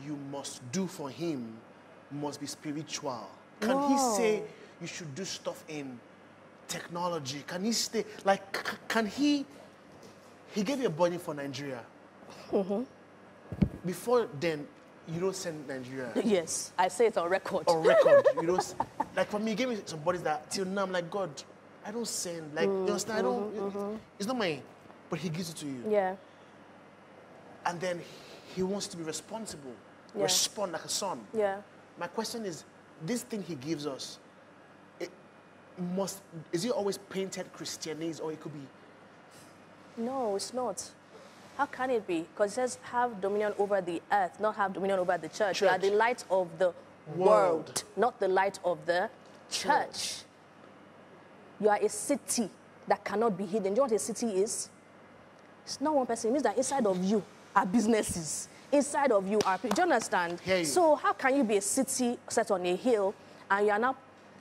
you must do for him must be spiritual. Can he say you should do stuff in technology? Can he stay, like, can he gave you a burden for Nigeria. Mm-hmm. Before then, you don't send Nigeria. Yes, I say it on record. On record. You don't, like for me, he gave me some bodies that till now I'm like, God, I don't send, like, you understand, it's not mine, but he gives it to you. Yeah. And then he wants to be responsible, respond like a son. Yeah. My question is, this thing he gives us, is it always painted Christianese, or it could be? No, it's not. How can it be? Because it says have dominion over the earth, not have dominion over the church. You are the light of the world, not the light of the Church. You are a city that cannot be hidden. Do you know what a city is? It's not one person. It means that inside of you are businesses. Inside of you are people. Do you understand? Yeah, yeah. So how can you be a city set on a hill and you are now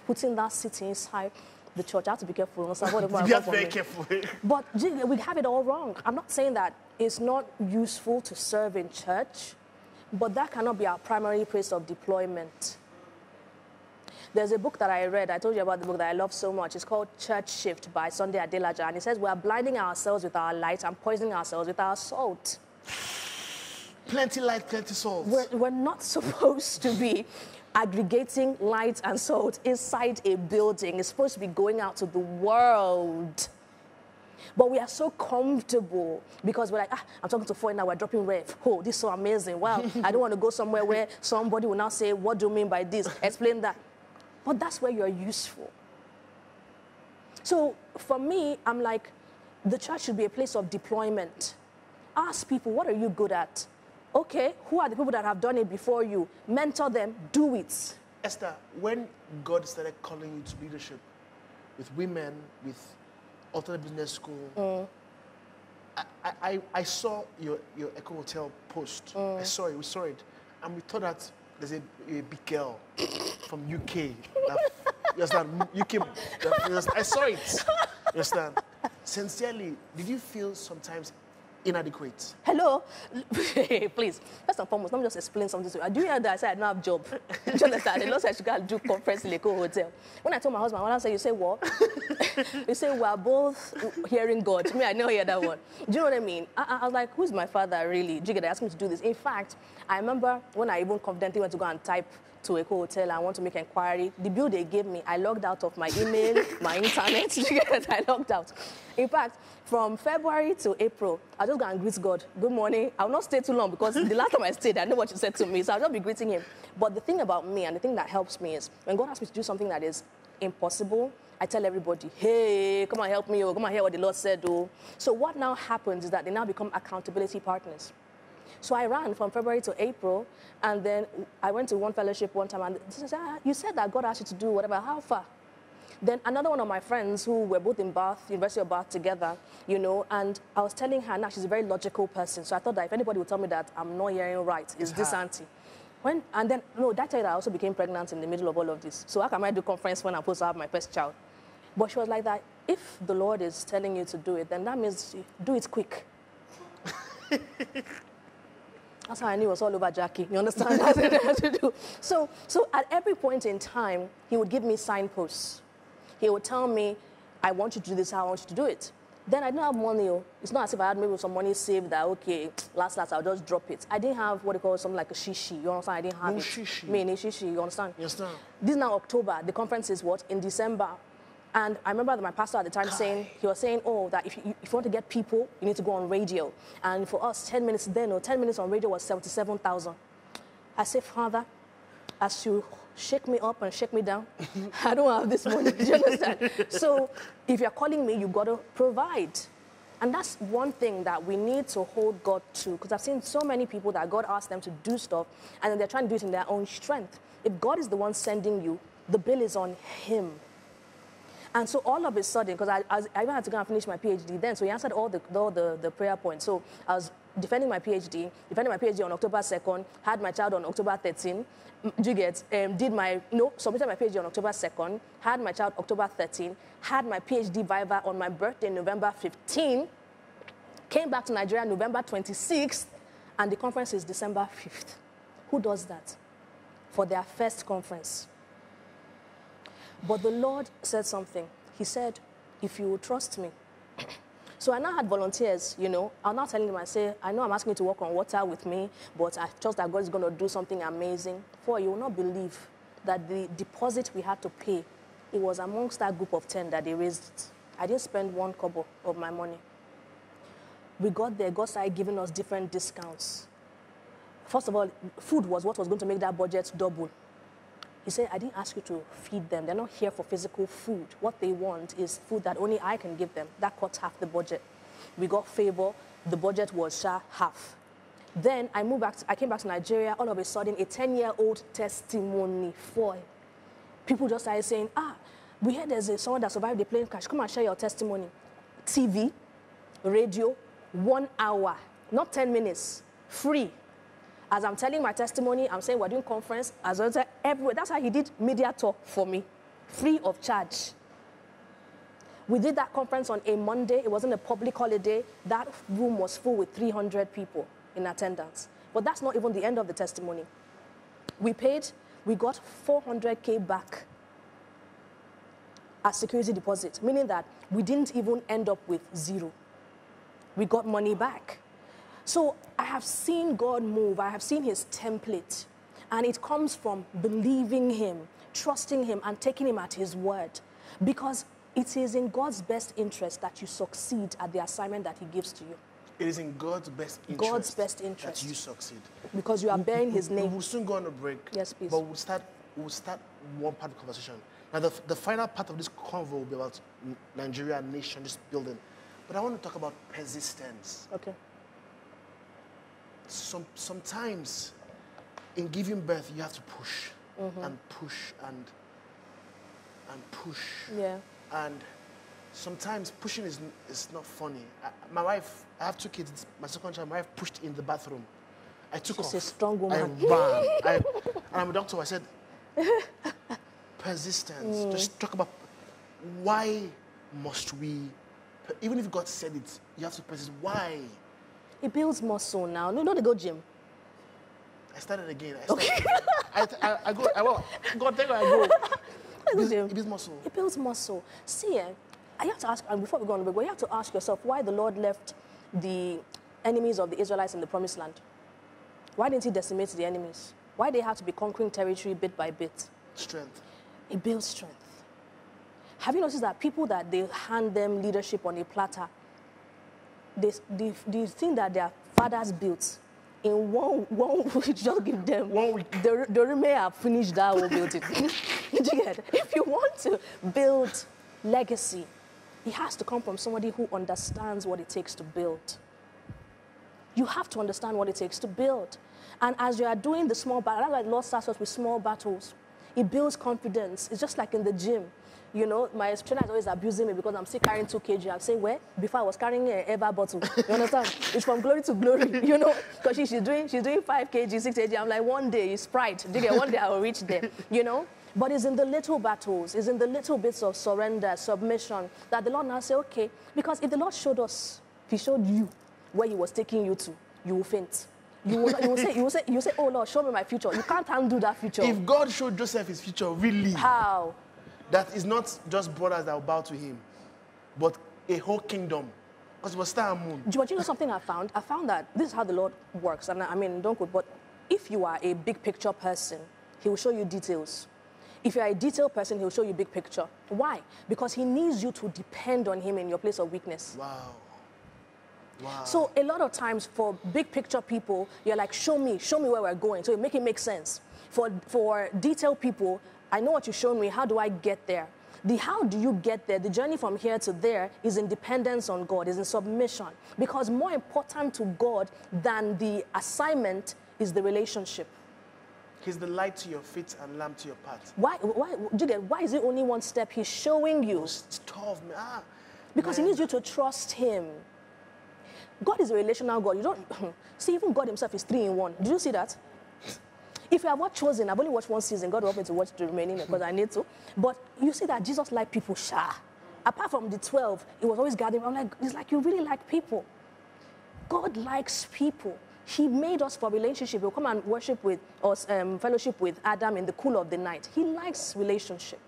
putting that city inside the church? I have to be careful. You have to be careful. But we have it all wrong. I'm not saying that it's not useful to serve in church, but that cannot be our primary place of deployment. There's a book that I read. I told you about the book that I love so much. It's called Church Shift by Sunday Adelaja. And it says we are blinding ourselves with our light and poisoning ourselves with our salt. Plenty light, plenty salt. We're not supposed to be aggregating light and salt inside a building. It's supposed to be going out to the world. But we are so comfortable because we're like, ah, I'm talking to Foy now, we're dropping rev. Oh, this is so amazing. Wow, I don't want to go somewhere where somebody will now say, what do you mean by this? Explain that. But that's where you're useful. So for me, I'm like, the church should be a place of deployment. Ask people, what are you good at? Okay, who are the people that have done it before you? Mentor them, do it. Esther, when God started calling you to leadership with women, with Alternative Business School, I saw your Eco Hotel post. I saw it, we saw it. And we thought that there's a big girl from UK. I saw it. You understand? Sincerely, did you feel sometimes inadequate? Hello? Please, first and foremost, let me just explain something to you. I do hear that I said I don't have a job. Do you understand? They lost I should go and do conference in Eco Hotel. When I told my husband, I said, you say what? You say, we're both hearing God. Me, I never hear that one. Do you know what I mean? I was like, who's my father, really? Jigga, they asked me to do this. In fact, I remember when I even confidently went to go and type to Eco Hotel, I want to make inquiry. The bill they gave me, I logged out of my email, my internet. I logged out. In fact, from February to April, I just go and greet God. Good morning. I will not stay too long because the last time I stayed, I know what you said to me, so I'll just be greeting him. But the thing about me and the thing that helps me is when God asks me to do something that is impossible, I tell everybody, hey, come and help me, oh, come and hear what the Lord said, oh. So what now happens is that they now become accountability partners. So I ran from February to April, and then I went to one fellowship one time, and she said, ah, you said that God asked you to do whatever, how far? Then another one of my friends who were both in Bath, University of Bath together, you know, and I was telling her, now she's a very logical person, so I thought that if anybody would tell me that I'm not hearing right, it's this auntie. And then, no, that time I also became pregnant in the middle of all of this. So how can I do conference when I'm supposed to have my first child? But she was like that, if the Lord is telling you to do it, then that means do it quick. That's how I knew it was all over Jackie. You understand? That's what I had to do. So at every point in time, he would give me signposts. He would tell me, I want you to do this, how I want you to do it. Then I didn't have money. It's not as if I had maybe some money saved that, okay, last, I'll just drop it. I didn't have what they call something like a shishi. You understand? I didn't have shishi. Me, shishi. You understand? Yes, ma'am. This is now October. The conference is what? In December. And I remember that my pastor at the time was saying, oh, that if you want to get people, you need to go on radio. And for us, 10 minutes then, or 10 minutes on radio was 77,000. I say, Father, as you shake me up and shake me down, I don't have this money. Do you understand? So if you're calling me, you've got to provide. And that's one thing that we need to hold God to, because I've seen so many people that God asked them to do stuff, and then they're trying to do it in their own strength. If God is the one sending you, the bill is on him. And so all of a sudden, because I even had to go and finish my PhD then, so he answered all the prayer points. So I was defending my PhD on October 2nd, had my child on October 13th, submitted my PhD on October 2nd, had my child October 13th, had my PhD viva on my birthday November 15th, came back to Nigeria November 26th, and the conference is December 5th. Who does that? For their first conference. But the Lord said something. He said, if you will trust me. So I now had volunteers, you know. I'm now telling them, I say, I know I'm asking you to walk on water with me, but I trust that God is going to do something amazing. For you will not believe that the deposit we had to pay, it was amongst that group of 10 that they raised it. I didn't spend one kobo of my money. We got there, God started giving us different discounts. First of all, food was what was going to make that budget double. He said, I didn't ask you to feed them. They're not here for physical food. What they want is food that only I can give them. That cut half the budget. We got favor. The budget was half. Then I moved back. I came back to Nigeria. All of a sudden, a 10-year-old testimony, Foy. people just started saying, we heard there's someone that survived the plane crash. Come and share your testimony. TV, radio, 1 hour, not 10 minutes, free. As I'm telling my testimony, I'm saying we're doing conference, as well as everywhere. That's how he did media tour for me, free of charge. We did that conference on a Monday. It wasn't a public holiday. That room was full with 300 people in attendance. But that's not even the end of the testimony. We paid, we got 400K back as security deposit, meaning that we didn't even end up with zero. We got money back. So I have seen God move. I have seen his template. And it comes from believing him, trusting him, and taking him at his word. Because it is in God's best interest that you succeed at the assignment that he gives to you. It is in God's best interest, that you succeed. Because you are bearing his name. We'll soon go on a break. Yes, please. But we'll start one part of the conversation. Now, the final part of this convo will be about Nigeria, nation, this building. But I want to talk about persistence. Okay. Sometimes, in giving birth, you have to push, and push, and push. Yeah. And sometimes pushing is not funny. My wife, I have 2 kids, my second child, my wife pushed in the bathroom. I took off. She's a strong woman. I ran. I'm a doctor. I said, persistence. Just talk about why must we, even if God said it, you have to persist. Why? It builds muscle now. No, not to go gym. I started again. Okay. I go. Well, God, there I go. It builds muscle. It builds muscle. See, I have to ask, and before we go on the break, you have to ask yourself why the Lord left the enemies of the Israelites in the Promised Land. Why didn't he decimate the enemies? Why they had to be conquering territory bit by bit? Strength. It builds strength. Have you noticed that people that they hand them leadership on a platter, the thing that their fathers built, in one week, just give them. 1 week. The may have finished that whole building. If you want to build legacy, it has to come from somebody who understands what it takes to build. You have to understand what it takes to build. And as you are doing the small battle, that's why the Lord starts us with small battles. It builds confidence. It's just like in the gym. You know, my trainer is always abusing me because I'm still carrying 2 kg. I'm saying, well, before I was carrying an Eva bottle. You understand? It's from glory to glory, you know? Because she's doing 5 kg, 6 kg. I'm like, one day, it's pride. One day I will reach there, you know? But it's in the little battles. It's in the little bits of surrender, submission, that the Lord now say, okay. Because if the Lord showed us, if he showed you where he was taking you to, you will faint. You will say, oh, Lord, show me my future. You can't undo that future. If God showed Joseph his future, really. How? That is not just brothers that will bow to him, but a whole kingdom. Because it was star and moon. But you know something I found? I found that this is how the Lord works. And I mean, don't quote, but if you are a big picture person, he will show you details. If you are a detailed person, he will show you big picture. Why? Because he needs you to depend on him in your place of weakness. Wow. Wow. So a lot of times for big picture people, you're like, show me where we're going. So you make it make sense. For detailed people, I know what you showed me. How do I get there? How do you get there? The journey from here to there is in dependence on God, is in submission. Because more important to God than the assignment is the relationship. He's the light to your feet and lamp to your path. Why is it only one step he's showing you? It's tough, man. Because he needs you to trust him. God is a relational God. You don't see, even God himself is 3 in 1. Did you see that? If you have not chosen, I've only watched 1 season. God wants me to watch the remaining because I need to. But you see that Jesus liked people, Apart from the 12, it was always gathering. I'm like, it's like you really like people. God likes people. He made us for relationship. He'll come and worship with us, fellowship with Adam in the cool of the night. He likes relationship.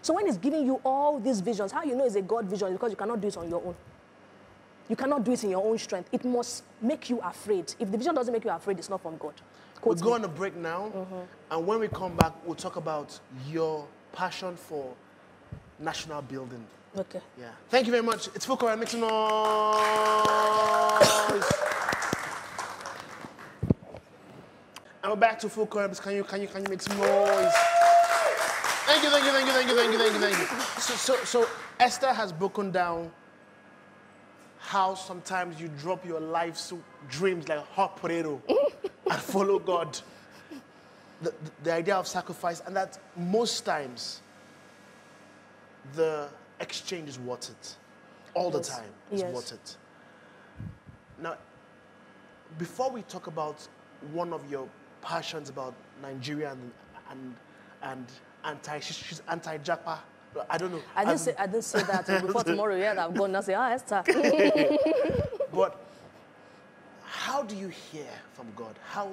So when he's giving you all these visions, how you know it's a God vision is because you cannot do it on your own. You cannot do it in your own strength. It must make you afraid. If the vision doesn't make you afraid, it's not from God. We'll go on a break now, and when we come back, we'll talk about your passion for national building. Okay. Yeah. Thank you very much. It's Full Current. Make some noise. And we're back to Full Current. Can you make some noise? Thank you. So Esther has broken down how sometimes you drop your life's dreams like a hot potato and follow God. the idea of sacrifice, and that most times the exchange is worth it. All yes. the time is yes. worth it. Now, before we talk about one of your passions about Nigeria and anti-Japa, I don't know. I didn't say that before tomorrow. Yeah, I'm going to say, Esther. But how do you hear from God? How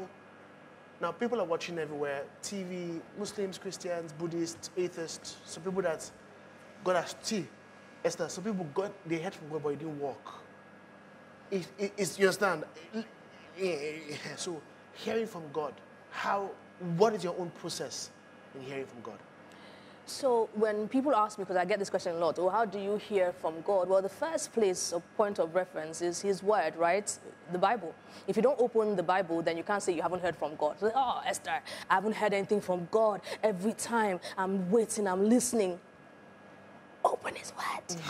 now? People are watching everywhere: TV, Muslims, Christians, Buddhists, atheists. Some people that God has tea. Esther. Some people got they heard from God, but it didn't work. You understand? So hearing from God, how? What is your own process in hearing from God? So when people ask me, because I get this question a lot, oh, how do you hear from God? Well, the first place or point of reference is His Word, right? The Bible. If you don't open the Bible, then you can't say you haven't heard from God. So, oh, Esther, I haven't heard anything from God. Every time I'm waiting, I'm listening. Open His Word.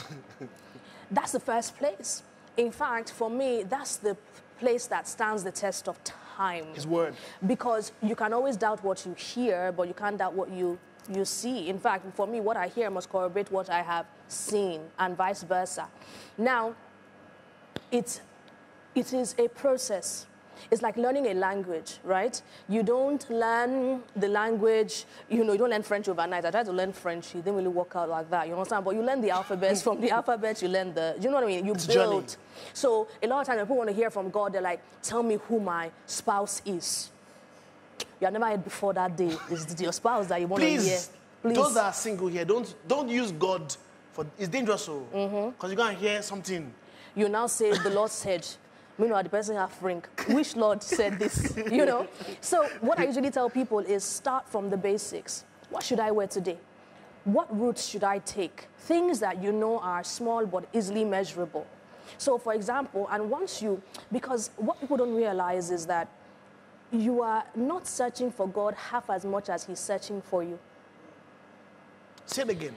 That's the first place. In fact, for me, that's the place that stands the test of time. His Word. Because you can always doubt what you hear, but you can't doubt what you see. In fact, for me, what I hear must corroborate what I have seen, and vice versa. Now, it is a process. It's like learning a language, right? You don't learn the language, you know, you don't learn French overnight. I tried to learn French, it didn't really work out like that, you understand? But you learn the alphabets. From the alphabet, you learn the, you know what I mean? You it's build. Journey. So a lot of times, people want to hear from God, they're like, tell me who my spouse is. You have never heard before that day. It's your spouse that you want to hear. Please, those that are single here, don't use God for... It's dangerous, so because you're going to hear something. You now say, the Lord said... Meanwhile, the person have ring. Which Lord said this? You know? So what I usually tell people is start from the basics. What should I wear today? What routes should I take? Things that you know are small but easily measurable. So, for example, and once you... Because what people don't realize is that you are not searching for God half as much as He's searching for you. Say it again.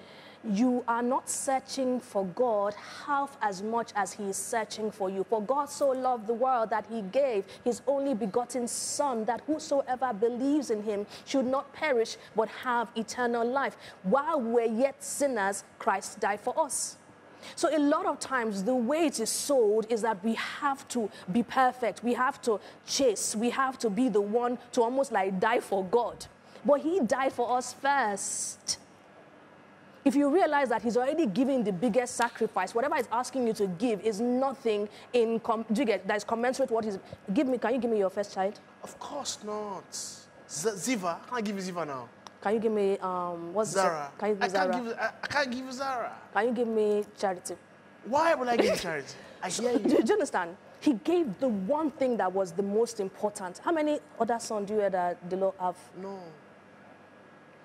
You are not searching for God half as much as He is searching for you. For God so loved the world that He gave His only begotten Son, that whosoever believes in Him should not perish but have eternal life. While we're yet sinners, Christ died for us. So a lot of times the way it is sold is that we have to be perfect, we have to chase, we have to be the one to almost like die for God. But He died for us first. If you realize that He's already giving the biggest sacrifice, whatever He's asking you to give is nothing in that is commensurate what He's... Give me, can you give me your first child? Of course not. Ziva, can I give you Ziva now? Can you give me, what's Zara? Can you give Zara? I can't give you Zara. Can you give me Charity? Why would I give Charity? I hear you. Do you understand? He gave the one thing that was the most important. How many other sons do you have that the Lord have? No.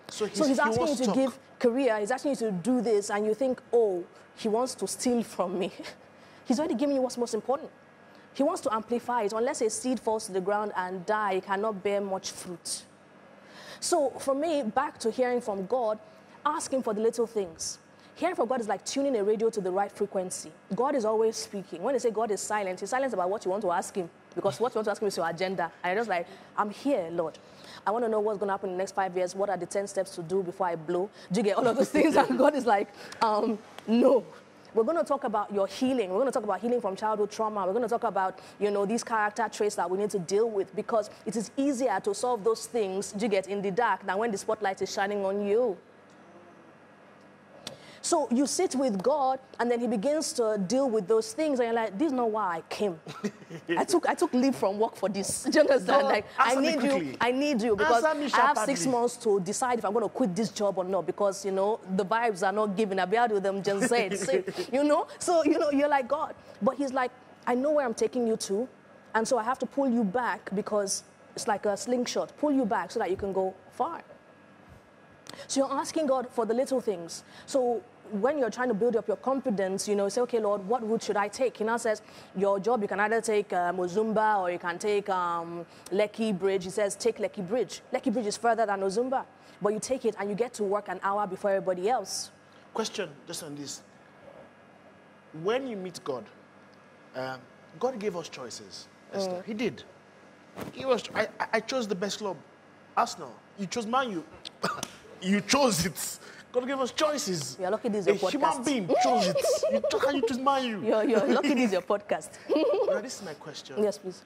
So He's asking you to give career, He's asking you to do this, and you think, oh, He wants to steal from me. He's already giving you what's most important. He wants to amplify it. Unless a seed falls to the ground and die, it cannot bear much fruit. So for me, back to hearing from God, asking for the little things. Hearing from God is like tuning a radio to the right frequency. God is always speaking. When they say God is silent, He's silent about what you want to ask Him, because what you want to ask Him is your agenda. And you're just like, I'm here, Lord. I want to know what's going to happen in the next 5 years. What are the 10 steps to do before I blow? Do you get all of those things? And God is like, no. We're going to talk about your healing. We're going to talk about healing from childhood trauma. We're going to talk about, you know, these character traits that we need to deal with, because it is easier to solve those things, do you get, in the dark than when the spotlight is shining on you. So you sit with God, and then He begins to deal with those things, and you're like, this is not why I came. I took leave from work for this. Do you understand? No, like, I need you, because I have 6 months to decide if I'm going to quit this job or not, because, you know, the vibes are not giving. I'll be out with them, just say it. You know? So, you know, you're like, God. But He's like, I know where I'm taking you to, and so I have to pull you back, because it's like a slingshot. Pull you back so that you can go far. So you're asking God for the little things. So when you're trying to build up your confidence, you know, say, okay, Lord, what route should I take? He now says, your job, you can either take Ozumba, or you can take Lekki Bridge. He says, take Lekki Bridge. Lekki Bridge is further than Ozumba. But you take it and you get to work an hour before everybody else. Question just on this. When you meet God, God gave us choices. Esther. He did. I chose the best club, Arsenal. You chose Man U. You chose it. God gave us choices. You're lucky this is your podcast. A human being chose it. How you choose Man U? You're lucky this is your podcast. Now, this is my question. Yes, please.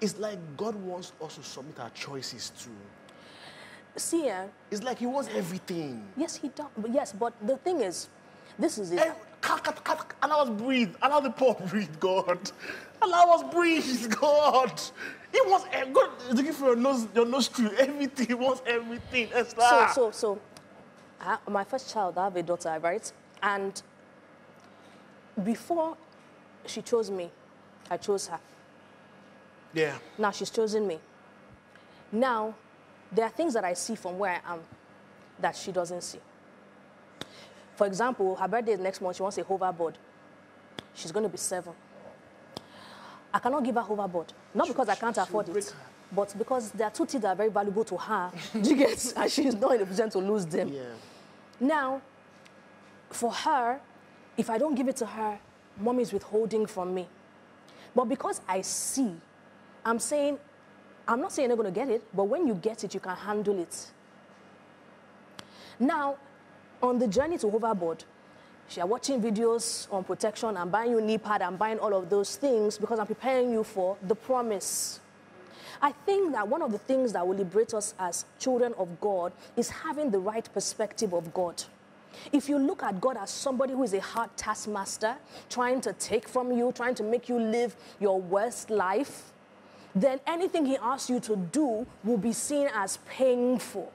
It's like God wants us to submit our choices to. See, it's like He wants everything. Yes, He does. Yes, but the thing is, this is it. Hey, allow us breathe. Allow the poor breathe, God. Allow us breathe, God. He wants God is looking for your nostril. Everything. He wants everything. So, my first child, I have a daughter, right? And before she chose me, I chose her. Yeah. Now she's chosen me. Now, there are things that I see from where I am that she doesn't see. For example, her birthday is next month. She wants a hoverboard. She's going to be 7. I cannot give her hoverboard. Not because I can't afford it, but because there are 2 things that are very valuable to her. You get, and she's not in a position to lose them. Yeah. Now, for her, if I don't give it to her, Mommy is withholding from me. But because I see, I'm saying, I'm not saying you're not going to get it, but when you get it, you can handle it. Now, on the journey to hoverboard, she are watching videos on protection. I'm buying you a knee pad. I'm buying all of those things because I'm preparing you for the promise. I think that one of the things that will liberate us as children of God is having the right perspective of God. If you look at God as somebody who is a hard taskmaster, trying to take from you, trying to make you live your worst life, then anything He asks you to do will be seen as painful.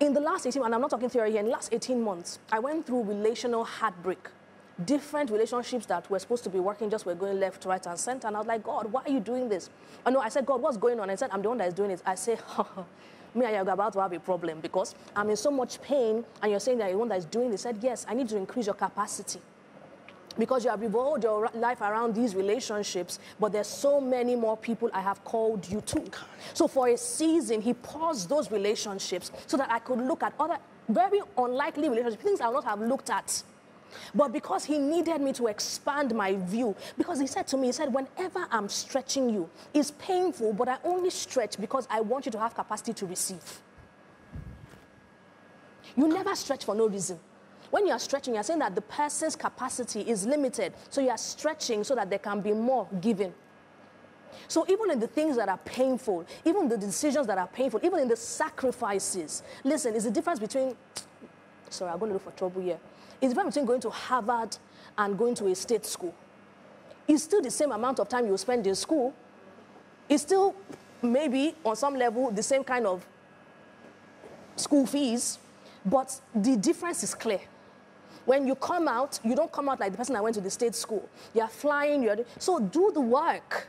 In the last 18 months, and I'm not talking theory here, in the last 18 months, I went through relational heartbreak. Different relationships that were supposed to be working just were going left, right, and center. And I was like, God, why are you doing this? And no, I said, God, what's going on? I said, I'm the one that is doing it. I said, me and you are about to have a problem because I'm in so much pain, and you're saying that you're the one that is doing this. I said, yes, I need to increase your capacity. Because you have revolved your life around these relationships, but there's so many more people I have called you to. So for a season, He paused those relationships so that I could look at other very unlikely relationships, things I would not have looked at. But because He needed me to expand my view, because He said to me, He said, whenever I'm stretching you, it's painful, but I only stretch because I want you to have capacity to receive. You never stretch for no reason. When you are stretching, you are saying that the person's capacity is limited. So you are stretching so that there can be more given. So even in the things that are painful, even the decisions that are painful, even in the sacrifices, listen, it's the difference between, sorry, I'm going to look for trouble here. It's the difference between going to Harvard and going to a state school. It's still the same amount of time you spend in school. It's still maybe on some level the same kind of school fees, but the difference is clear. When you come out, you don't come out like the person that went to the state school. You're flying. So do the work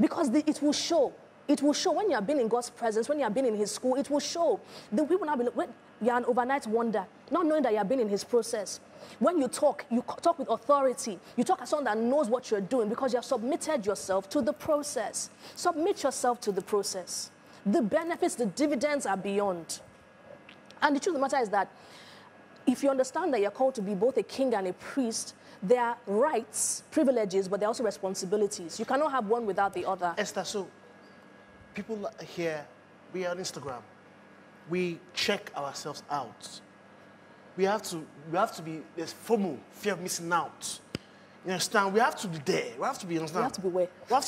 because it will show. It will show when you have been in God's presence, when you have been in His school, it will show. The people now be like, you're an overnight wonder, not knowing that you have been in His process. When you talk with authority. You talk as someone that knows what you're doing because you have submitted yourself to the process. Submit yourself to the process. The benefits, the dividends are beyond. And the truth of the matter is that if you understand that you're called to be both a king and a priest, there are rights, privileges, but there are also responsibilities. You cannot have one without the other. Esther, so people here, we are on Instagram. We check ourselves out. We have to be, there's FOMO, fear of missing out. You understand? We have to be there. We have to be, understand? We have to be where? We have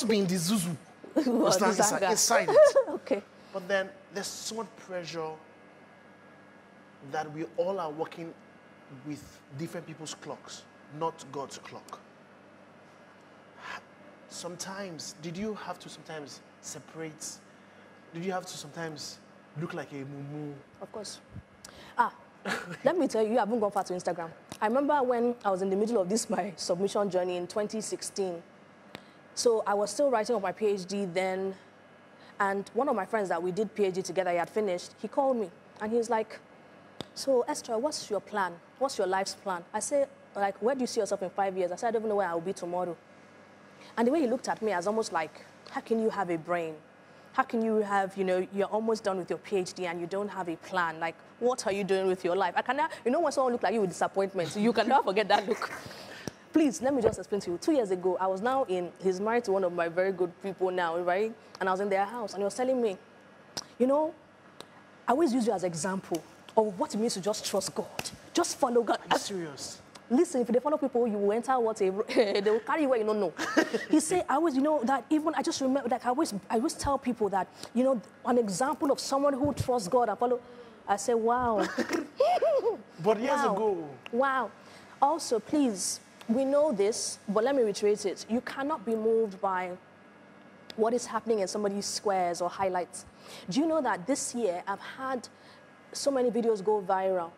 to be in the Zuzu. Inside it. Okay. But then there's so much pressure that we all are working with different people's clocks, not God's clock. Sometimes, did you have to separate? Did you have to sometimes look like a mumu? Of course. Let me tell you, I haven't gone far to Instagram. I remember when I was in the middle of this, my submission journey in 2016. So I was still writing up my PhD then, and one of my friends that we did PhD together, he had finished, he called me, and he was like, so Esther, what's your plan? What's your life's plan? I said, like, where do you see yourself in 5 years? I said, I don't even know where I will be tomorrow. And the way he looked at me, I was almost like, how can you have a brain? How can you have, you know, you're almost done with your PhD and you don't have a plan? Like, what are you doing with your life? I cannot, you know, when someone looks like you with disappointment, you cannot forget that look. Please, let me just explain to you. 2 years ago, I was now he's married to one of my very good people now, right? And I was in their house, and he was telling me, You know, I always use you as an example of what it means to just trust God. Just follow God. Are you serious? Listen, if they follow people, you will enter what they will carry you where you don't know. You say, I always, you know, that even I just remember, like I always tell people that, you know, an example of someone who trusts God and follow. I say, wow. But years ago. Wow. Also, please, we know this, but let me reiterate it. You cannot be moved by what is happening in somebody's squares or highlights. Do you know that this year I've had so many videos go viral,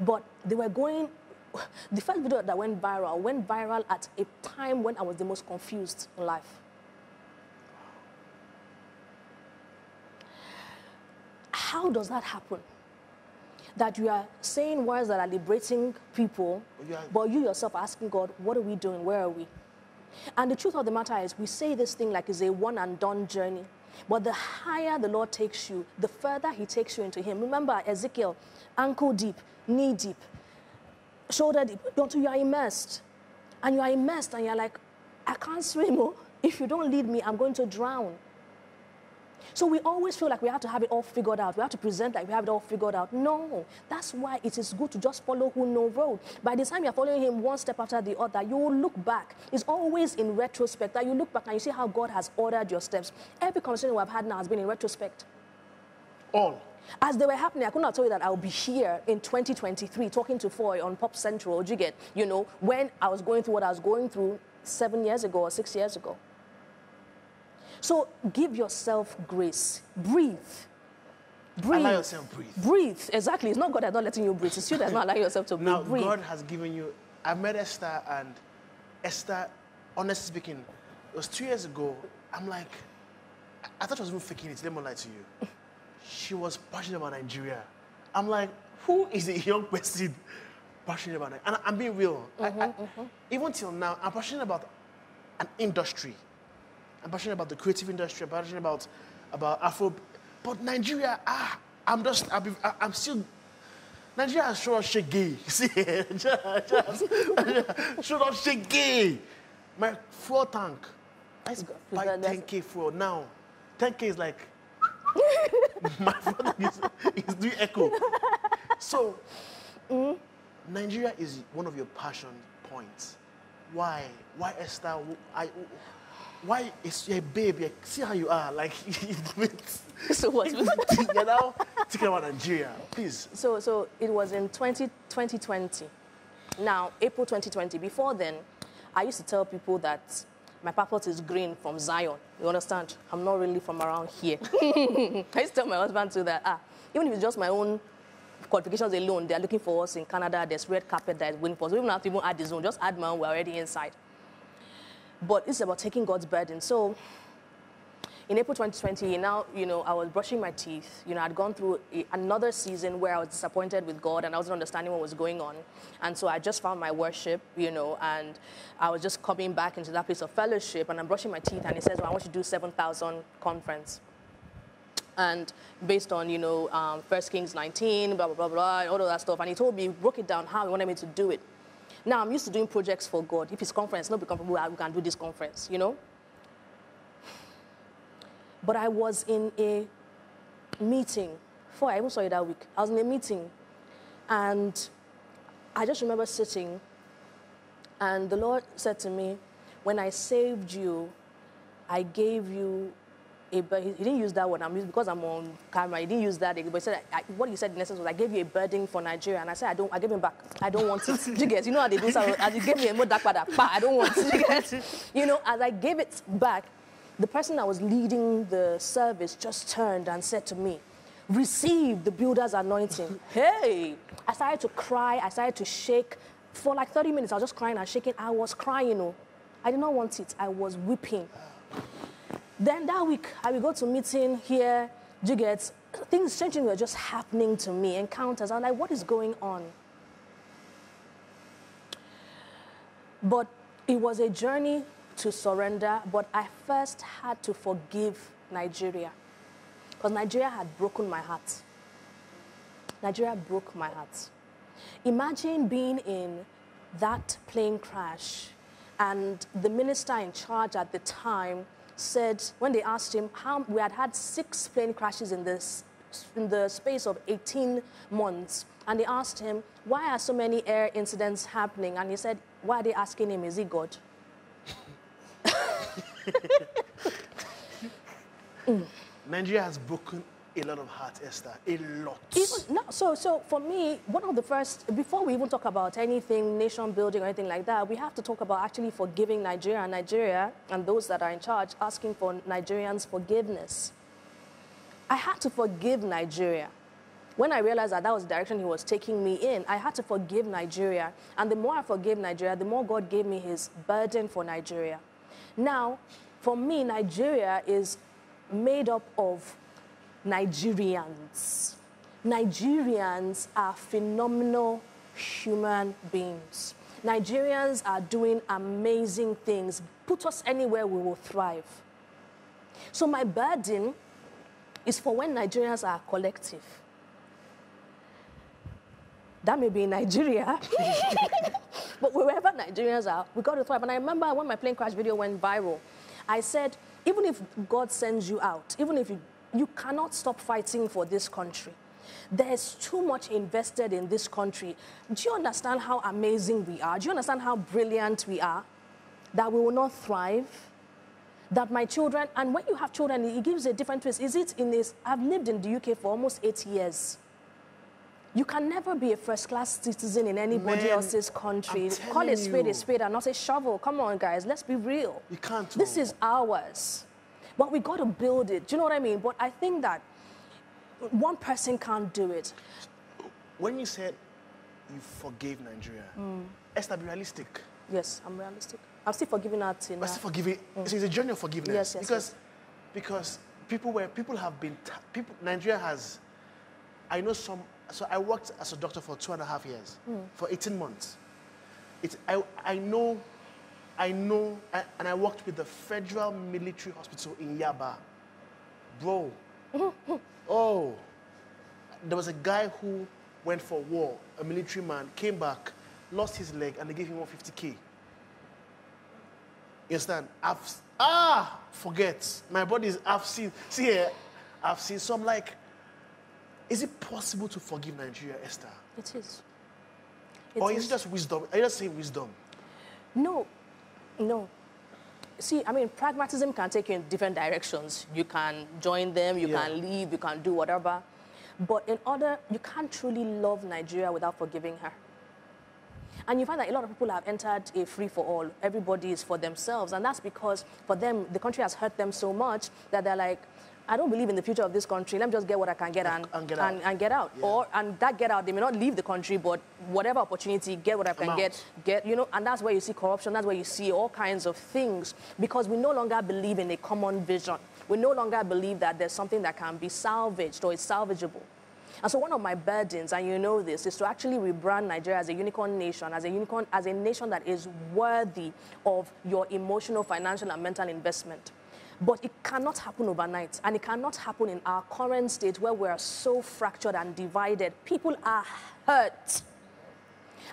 but they were going. The first video that went viral at a time when I was the most confused in life. How does that happen? That you are saying words that are liberating people, but you yourself are asking God, what are we doing? Where are we? And the truth of the matter is, we say this thing like it's a one-and-done journey. But the higher the Lord takes you, the further he takes you into him. Remember Ezekiel, ankle deep, knee deep, shoulder deep, until you are immersed. And you are immersed and you're like, I can't swim. Oh. If you don't lead me, I'm going to drown. So we always feel like we have to have it all figured out. We have to present like we have it all figured out. No, that's why it is good to just follow who knows road. By the time you're following him one step after the other, you will look back. It's always in retrospect that you look back and you see how God has ordered your steps. Every conversation we've had now has been in retrospect. All. As they were happening, I could not tell you that I'll be here in 2023 talking to Foy on popcentral, you know, when I was going through what I was going through 7 years ago or 6 years ago. So give yourself grace. Breathe. Breathe. Allow yourself to breathe. Breathe. Exactly. It's not God that's not letting you breathe. It's you that's not allowing yourself to breathe. Now, God has given you... I met Esther, and Esther, honestly speaking, it was 2 years ago. I'm like... I thought she was even faking it. Let me lie to you. She was passionate about Nigeria. I'm like, who is a young person passionate about Nigeria? And I'm being real. Even till now, I'm passionate about an industry. I'm passionate about the creative industry. I'm passionate about Afro, but Nigeria, I'm still. Nigeria has shown up shit gay. See, shown up shit gay. My fuel tank, let's buy 10K fuel now. 10K is like my phone is doing echo. So, Nigeria is one of your passion points. Why? Why Esther? Why is your baby? See how you are, like. So what? You're now thinking about Nigeria, please. So it was in 2020. Now, April 2020. Before then, I used to tell people that my passport is green from Zion. You understand? I'm not really from around here. I used to tell my husband too that even if it's just my own qualifications alone, they're looking for us in Canada. There's red carpet that is waiting for us. We don't have to even add the zone. Just add my own. We're already inside. But it's about taking God's burden. So in April 2020, now, you know, I was brushing my teeth. You know, I'd gone through another season where I was disappointed with God and I wasn't understanding what was going on. And so I just found my worship, you know, and I was just coming back into that place of fellowship. And I'm brushing my teeth and he says, well, I want you to do 7,000 conference. And based on, you know, 1 Kings 19, blah, blah, blah, blah, all of that stuff. And he told me, broke it down how he wanted me to do it. Now, I'm used to doing projects for God. If it's conference, not be comfortable, we can do this conference, you know? But I was in a meeting. Before I even saw you that week, I was in a meeting. And I just remember sitting, and the Lord said to me, when I saved you, I gave you a burden. He didn't use that word. I'm used because I'm on camera. He didn't use that. But he said, what he said in essence was, I gave you a burden for Nigeria. And I said, I gave him back. I don't want it. You guys, you know how they do so. You gave me a more dark powder. I don't want it. You guys, you know, as I gave it back, the person that was leading the service just turned and said to me, receive the builder's anointing. Hey, I started to cry. I started to shake. For like 30 minutes, I was just crying and shaking. I was crying, you know. I did not want it. I was weeping. Then that week, I would go to meeting here, Jiggets. Things changing were just happening to me, encounters. I'm like, what is going on? But it was a journey to surrender, but I first had to forgive Nigeria. Because Nigeria had broken my heart. Nigeria broke my heart. Imagine being in that plane crash, and the minister in charge at the time said, when they asked him how we had had 6 plane crashes in the space of 18 months, and they asked him, why are so many air incidents happening? And he said, why are they asking him? Is he God? Nigeria has broken a lot of hearts, Esther. A lot. Even, no, so for me, one of the first, before we even talk about anything, nation building or anything like that, we have to talk about actually forgiving Nigeria and those that are in charge, asking for Nigerians' forgiveness. I had to forgive Nigeria. When I realized that that was the direction he was taking me in, I had to forgive Nigeria. And the more I forgave Nigeria, the more God gave me his burden for Nigeria. Now, for me, Nigeria is made up of Nigerians. Nigerians are phenomenal human beings. Nigerians are doing amazing things. Put us anywhere, we will thrive. So my burden is for when Nigerians are collective. That may be in Nigeria, but wherever Nigerians are, we got to thrive. And I remember when my plane crash video went viral, I said, even if God sends you out, even if you cannot stop fighting for this country. There's too much invested in this country. Do you understand how amazing we are? Do you understand how brilliant we are? That we will not thrive? That my children, and when you have children, it gives a different twist. Is it in this? I've lived in the UK for almost 8 years. You can never be a first-class citizen in anybody else's country. Call a spade and not a shovel. Come on, guys, let's be real. You can't. This is ours. But we got to build it. Do you know what I mean? But I think that one person can't do it. When you said you forgave Nigeria, Esther, be realistic. Yes, I'm realistic. I'm still forgiving her till now. I'm still forgiving. So it's a journey of forgiveness. Yes, yes. Because Nigeria has. I know some. So I worked as a doctor for 2.5 years, for 18 months. I know, and I worked with the Federal Military Hospital in Yaba. Bro, oh, there was a guy who went for war, a military man, came back, lost his leg, and they gave him 150K. You understand? Forget. My body's, I've seen, so I'm like, is it possible to forgive Nigeria, Esther? It is. Or is it just wisdom? Are you just saying wisdom? No, no. See, I mean, pragmatism can take you in different directions. You can join them, you can leave, you can do whatever. But you can't truly love Nigeria without forgiving her. And you find that a lot of people have entered a free-for-all. Everybody is for themselves. And that's because, for them, the country has hurt them so much that they're like, I don't believe in the future of this country. Let me just get what I can get and get out. Yeah. And that get out, they may not leave the country, but whatever opportunity, get what I can get, you know, and that's where you see corruption. That's where you see all kinds of things, because we no longer believe in a common vision. We no longer believe that there's something that can be salvaged or is salvageable. And so one of my burdens, and you know this, is to actually rebrand Nigeria as a unicorn nation, as a nation that is worthy of your emotional, financial, and mental investment. But it cannot happen overnight, and it cannot happen in our current state where we are so fractured and divided. People are hurt,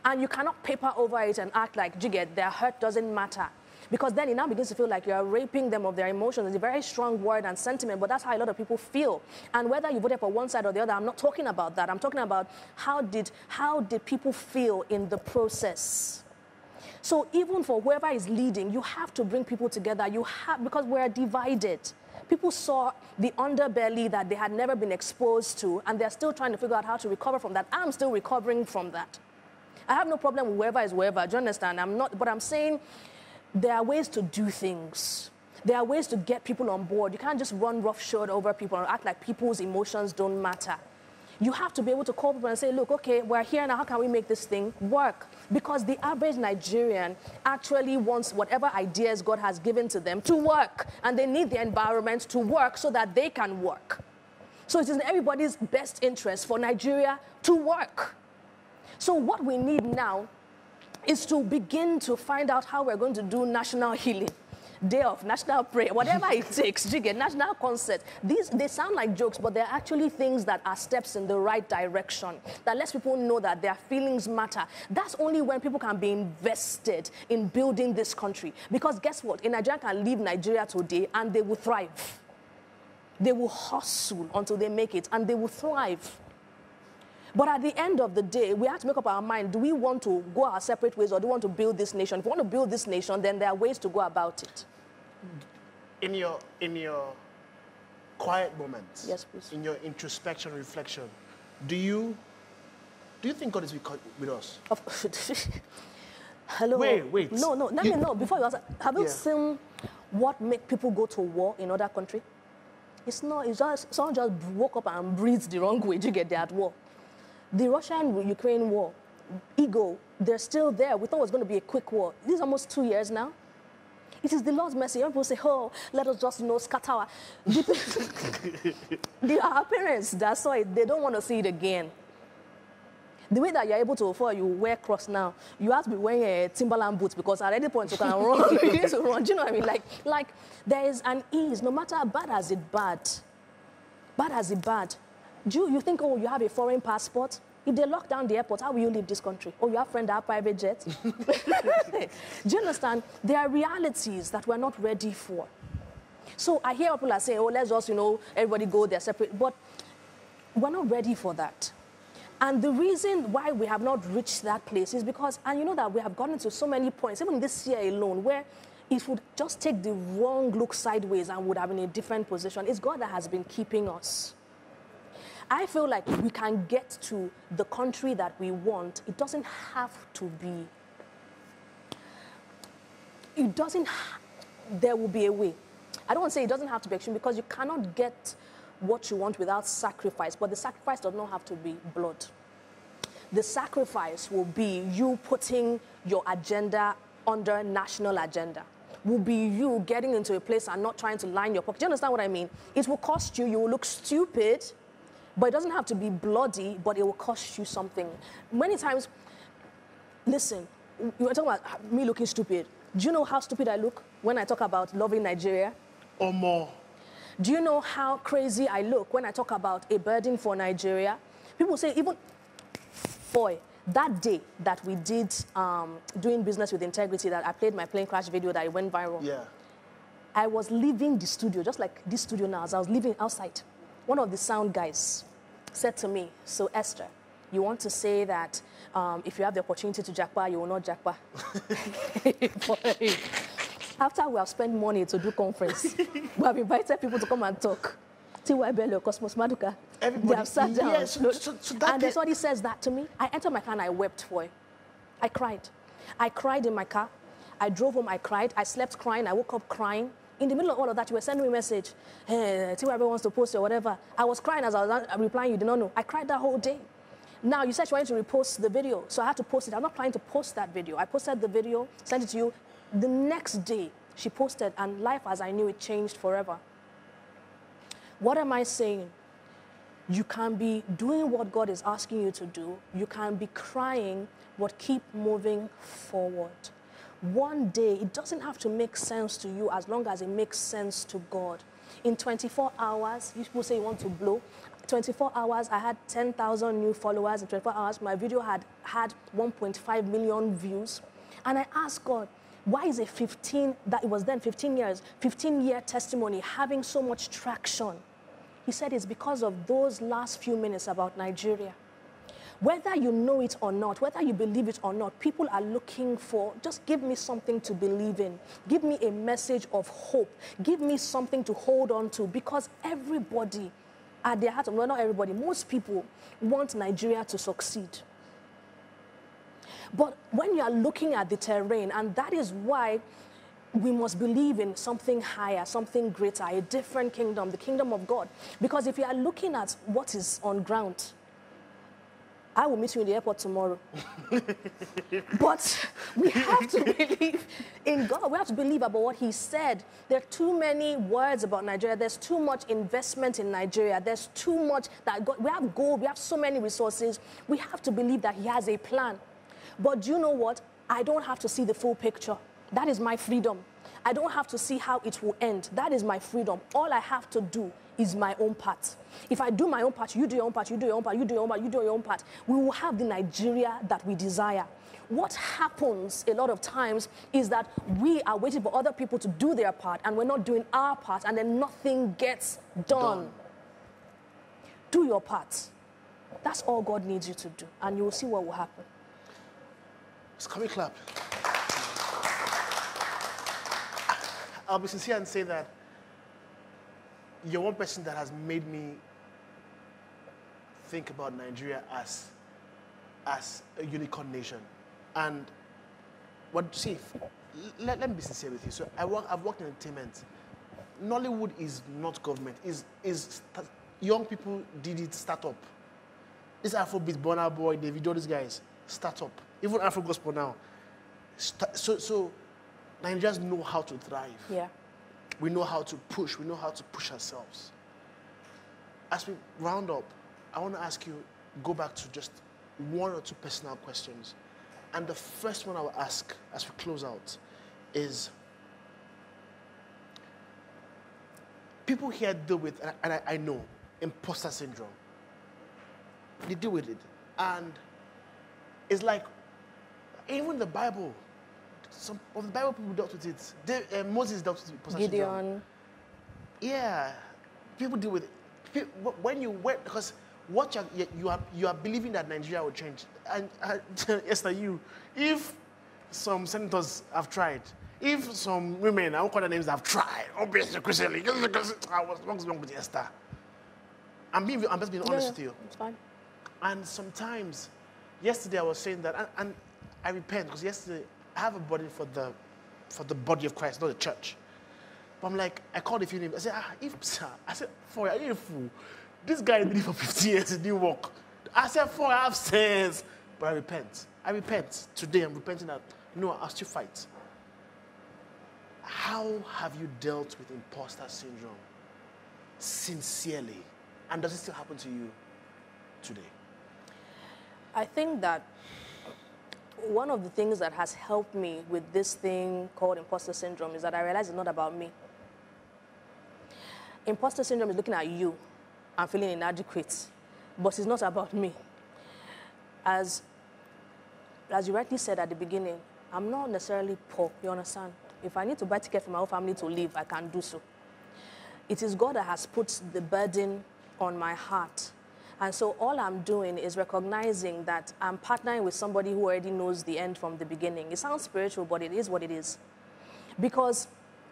and you cannot paper over it and act like, you get, their hurt doesn't matter. Because then it now begins to feel like you're raping them of their emotions. It's a very strong word and sentiment, but that's how a lot of people feel. And whether you voted for one side or the other, I'm not talking about that. I'm talking about how did people feel in the process. So even for whoever is leading, you have to bring people together. You have, because we're divided. People saw the underbelly that they had never been exposed to, and they're still trying to figure out how to recover from that. I'm still recovering from that. I have no problem with whoever is whoever. Do you understand? I'm not, but I'm saying there are ways to do things. There are ways to get people on board. You can't just run roughshod over people and act like people's emotions don't matter. You have to be able to call people and say, look, okay, we're here now, how can we make this thing work? Because the average Nigerian actually wants whatever ideas God has given to them to work, and they need the environment to work so that they can work. So it is in everybody's best interest for Nigeria to work. So what we need now is to begin to find out how we're going to do national healing. day of national prayer, whatever it takes, do you get national concert. These, they sound like jokes, but they're actually things that are steps in the right direction, that lets people know that their feelings matter. That's only when people can be invested in building this country. Because guess what? A Nigerian can leave Nigeria today and they will thrive. They will hustle until they make it, and they will thrive. But at the end of the day, we have to make up our mind, do we want to go our separate ways or do we want to build this nation? If we want to build this nation, then there are ways to go about it. In your quiet moments, yes, please, in your introspection, reflection, do you think God is with us? Hello? Wait. No, let me know. Before you answer, have you seen what make people go to war in other countries? It's not, it's just, someone just woke up and breathed the wrong way, you get there at war. The Russian-Ukraine war, ego, they're still there. We thought it was going to be a quick war. This is almost 2 years now. It is the Lord's mercy. People say, oh, let us just, scatter. Our parents that saw it, they don't want to see it again. The way that you're able to afford, you wear cross now, you have to be wearing Timberland boots because at any point you can run, you need to run. Do you know what I mean? Like there is an ease, no matter bad as it bad. You think, oh, you have a foreign passport? If they lock down the airport, how will you leave this country? Oh, you have friends that have private jets? Do you understand? There are realities that we're not ready for. So I hear people are saying, oh, let's just, everybody go their separate. But we're not ready for that. And the reason why we have not reached that place is because, and you know that we have gotten to so many points, even this year alone, where it would just take the wrong look sideways and would have been in a different position. It's God that has been keeping us. I feel like we can get to the country that we want. It doesn't have to be. It doesn't, there will be a way. I don't want to say it doesn't have to be extreme because you cannot get what you want without sacrifice, but the sacrifice does not have to be blood. The sacrifice will be you putting your agenda under national agenda. Will be you getting into a place and not trying to line your pocket. Do you understand what I mean? It will cost you, you will look stupid, but it doesn't have to be bloody, but it will cost you something. Many times, listen, you're talking about me looking stupid. Do you know how stupid I look when I talk about loving Nigeria? Or more. Do you know how crazy I look when I talk about a burden for Nigeria? People say, even Foy, that day that we did doing business with integrity, that I played my plane crash video that it went viral. Yeah. I was leaving the studio, just like this studio now, as I was leaving outside. One of the sound guys said to me, so Esther, you want to say that if you have the opportunity to jackpot, you will not jackpot? After we have spent money to do conference, we have invited people to come and talk. Cosmos Maduka. Everybody, they have sat down. Yeah, and then somebody says that to me. I entered my car and I wept for it. I cried. I cried in my car. I drove home, I cried. I slept crying. I woke up crying. In the middle of all of that, you were sending me a message. Hey, Tiwabe wants to post or whatever. I was crying as I was replying. You did not know. I cried that whole day. Now, you said you wanted to repost the video, so I had to post it. I'm not planning to post that video. I posted the video, sent it to you. The next day, she posted, and life as I knew it changed forever. What am I saying? You can be doing what God is asking you to do. You can be crying, but keep moving forward. One day, it doesn't have to make sense to you as long as it makes sense to God. In 24 hours, you people say you want to blow. 24 hours, I had 10,000 new followers in 24 hours. My video had 1.5 million views. And I asked God, why is it 15-year testimony having so much traction? He said it's because of those last few minutes about Nigeria. Whether you know it or not, whether you believe it or not, people are looking for, just give me something to believe in. Give me a message of hope. Give me something to hold on to, because everybody at their heart, well, not everybody, most people want Nigeria to succeed. But when you are looking at the terrain, and that is why we must believe in something higher, something greater, a different kingdom, the kingdom of God. Because if you are looking at what is on ground, I will meet you in the airport tomorrow. But we have to believe in God. We have to believe about what he said. There are too many words about Nigeria. There's too much investment in Nigeria. There's too much that God, we have gold, we have so many resources. We have to believe that he has a plan. But you know what? I don't have to see the full picture. That is my freedom. I don't have to see how it will end. That is my freedom. All I have to do is my own part. If I do my own part, you do your own part, you do your own part, you do your own part, you do your own part, we will have the Nigeria that we desire. What happens a lot of times is that we are waiting for other people to do their part, and we're not doing our part, and then nothing gets done. Do your part. That's all God needs you to do, and you will see what will happen. It's coming clap. I'll be sincere and say that you're one person that has made me think about Nigeria as a unicorn nation. And what, see, let me be sincere with you. So I've worked in entertainment. Nollywood is not government. Is young people did it, start up. This Afrobeat, Burna Boy, Davido, these guys, start up. Even Afro Gospel now. So Nigerians know how to thrive. Yeah. We know how to push. We know how to push ourselves. As we round up, I want to ask you, go back to just one or two personal questions. And the first one I will ask as we close out is, people here deal with, and I know, imposter syndrome. They deal with it. And it's like, even the Bible, some of the Bible people dealt with it. Moses dealt with imposter syndrome. Yeah, people deal with it. People, when you went, because what you are believing that Nigeria will change. And Esther, if some senators have tried, if some women, I won't call their names, have tried, obviously, what's wrong with Esther? I'm just being honest with you. It's fine. And sometimes, yesterday I was saying that, and I repent, because yesterday, I have a burden for the body of Christ, not the church. But I'm like, I called a few names. I said, Foy, are you a fool? This guy did it for 50 years, he didn't work. I said, Foy, I have sense. But I repent. I repent. Today I'm repenting that, no, I'll still fight. How have you dealt with imposter syndrome sincerely? And does it still happen to you today? I think that one of the things that has helped me with this thing called imposter syndrome is that I realize it's not about me. Imposter syndrome is looking at you and feeling inadequate, but it's not about me. As you rightly said at the beginning, I'm not necessarily poor, you understand? If I need to buy a ticket for my whole family to leave, I can do so. It is God that has put the burden on my heart. And so all I'm doing is recognizing that I'm partnering with somebody who already knows the end from the beginning. It sounds spiritual, but it is what it is. Because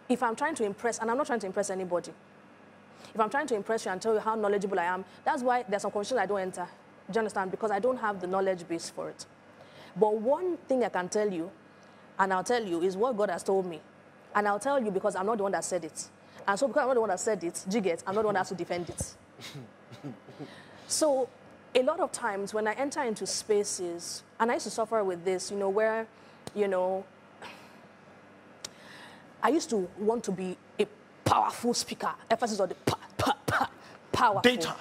if I'm trying to impress, and I'm not trying to impress anybody, if I'm trying to impress you and tell you how knowledgeable I am, that's why there's some conversations I don't enter. Do you understand? Because I don't have the knowledge base for it. But one thing I can tell you, and I'll tell you, is what God has told me. And I'll tell you because I'm not the one that said it. And so because I'm not the one that said it, do you get? I'm not the one that has to defend it. So a lot of times when I enter into spaces, and I used to suffer with this, where, I used to want to be a powerful speaker. Emphasis on the powerful. Data.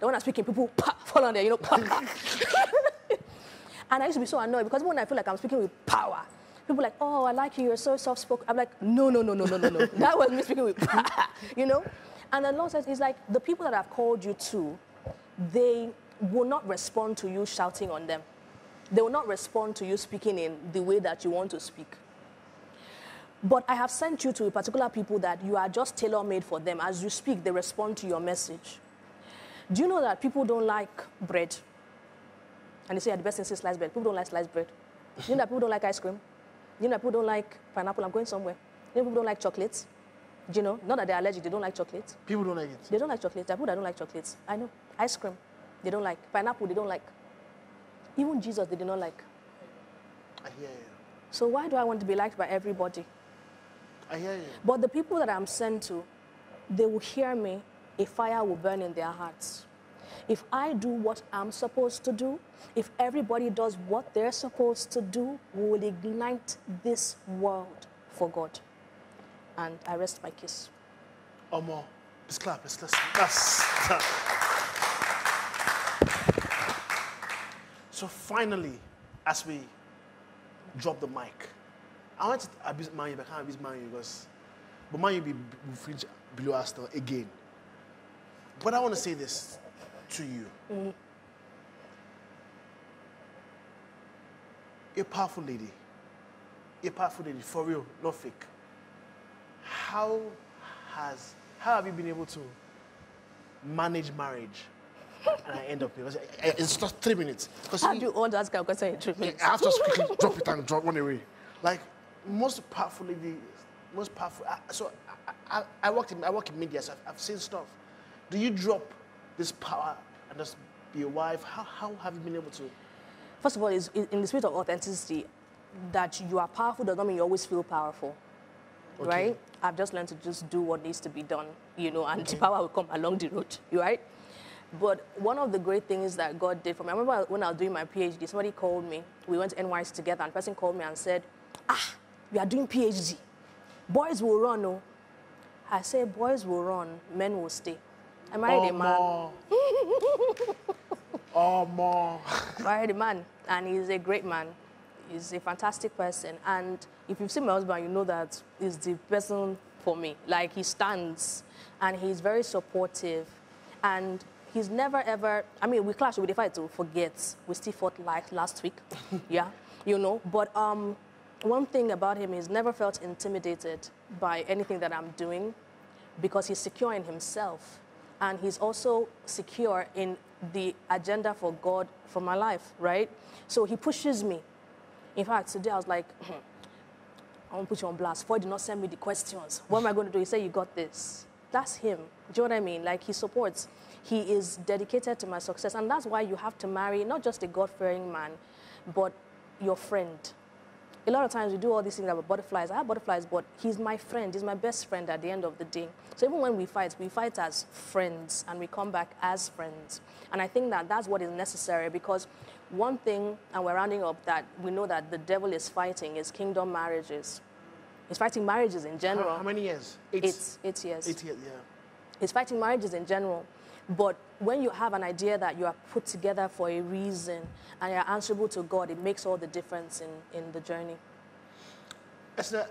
The one that's speaking, people fall on there, And I used to be so annoyed because when I feel like I'm speaking with power, people are like, oh, I like you, you're so soft-spoken. I'm like, no. That was me speaking with power, And the Lord says, it's like, the people that I've called you to, they will not respond to you shouting on them. They will not respond to you speaking in the way that you want to speak. But I have sent you to a particular people that you are just tailor-made for them. As you speak, they respond to your message. Do you know that people don't like bread? And they say, the best thing is sliced bread. People don't like sliced bread. You know that people don't like ice cream? You know that people don't like pineapple? I'm going somewhere. You know people don't like chocolates? Do you know? Not that they're allergic, they don't like chocolate. People don't like it. They don't like chocolate. There are people that don't like chocolates. I know. Ice cream, they don't like. Pineapple, they don't like. Even Jesus, they did not like. I hear you. So why do I want to be liked by everybody? I hear you. But the people that I'm sent to, they will hear me. A fire will burn in their hearts. If I do what I'm supposed to do, if everybody does what they're supposed to do, we will ignite this world for God. And I rest my case. Omo, let's clap. Let's clap. So finally, as we drop the mic, I want to abuse Man U, but I can't abuse Man U because, but Man U will finish below Arsenal again. But I want to say this to you. Mm. A powerful lady, for real, not fake. How have you been able to manage marriage? And I end up here. It's just 3 minutes. How do you all ask a question in 3 minutes? I have to just quickly drop it and drop one away. Like, most powerful lady, most powerful. I work in media, so I've seen stuff. Do you drop this power and just be a wife? How have you been able to? First of all, it's in the spirit of authenticity. That you are powerful does not mean you always feel powerful, okay. Right? I've just learned to just do what needs to be done, you know, and okay. The power will come along the road, right? But one of the great things that God did for me, I remember when I was doing my PhD, somebody called me. We went to NYC together, and the person called me and said, we are doing PhD. Boys will run, oh. I said, boys will run, men will stay. I married a man. I married a man, and he's a great man. He's a fantastic person. And if you've seen my husband, you know that he's the person for me. Like, he stands, and he's very supportive. And he's never ever, I mean, we clashed with the fight to forget. We still fought like last week, yeah, you know. But one thing about him, he's never felt intimidated by anything that I'm doing because he's secure in himself. And he's also secure in the agenda for God for my life, right? So he pushes me. In fact, today I was like, I won't put you on blast. Foy did not send me the questions. What am I going to do? He said, you got this. That's him. Do you know what I mean? Like, he supports. He is dedicated to my success. And that's why you have to marry not just a God-fearing man, but your friend. A lot of times we do all these things about butterflies. I have butterflies, but he's my friend. He's my best friend at the end of the day. So even when we fight as friends, and we come back as friends. And I think that that's what is necessary, because one thing, and we're rounding up, that we know that the devil is fighting is kingdom marriages. He's fighting marriages in general. How many years? 8 years. 8 years, yeah. He's fighting marriages in general. But when you have an idea that you are put together for a reason and you're answerable to God, it makes all the difference in the journey. Esther,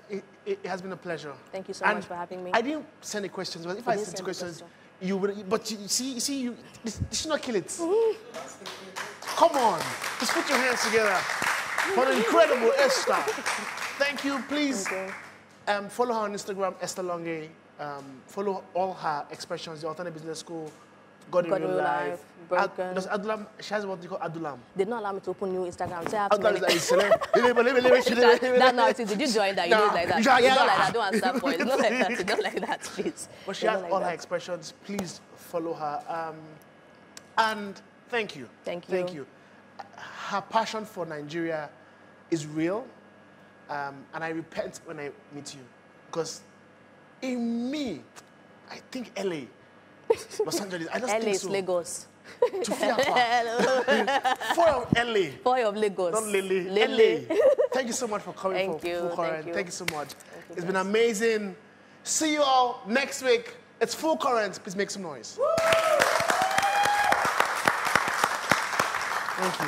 it has been a pleasure. Thank you so much for having me. I didn't send the questions, but if I sent the questions, you would. But you see, this should not kill it. Come on, just put your hands together for the incredible Esther. Thank you. Please follow her on Instagram, Esther Longe. Follow all her expressions, the Alternative Business School, God in Real Life. Does Adulam, she has what you call Adulam. They did not allow me to open new Instagram. So I have to Did you join that? You did like that. Yeah. Not like that. Don't answer for it. Not like that. Don't like that, please. But she has all her expressions. Please follow her. And thank you. Thank you. Thank you. Her passion for Nigeria is real. And I repent when I meet you. Because in me, I think LA. Los Angeles, I just LA think so. LA is Lagos. Foy of LA. Foy of Lagos. Not Lily. LA. Thank you so much for coming. Thank you so much. It's been amazing. See you all next week. It's Full Current. Please make some noise. Woo! Thank you.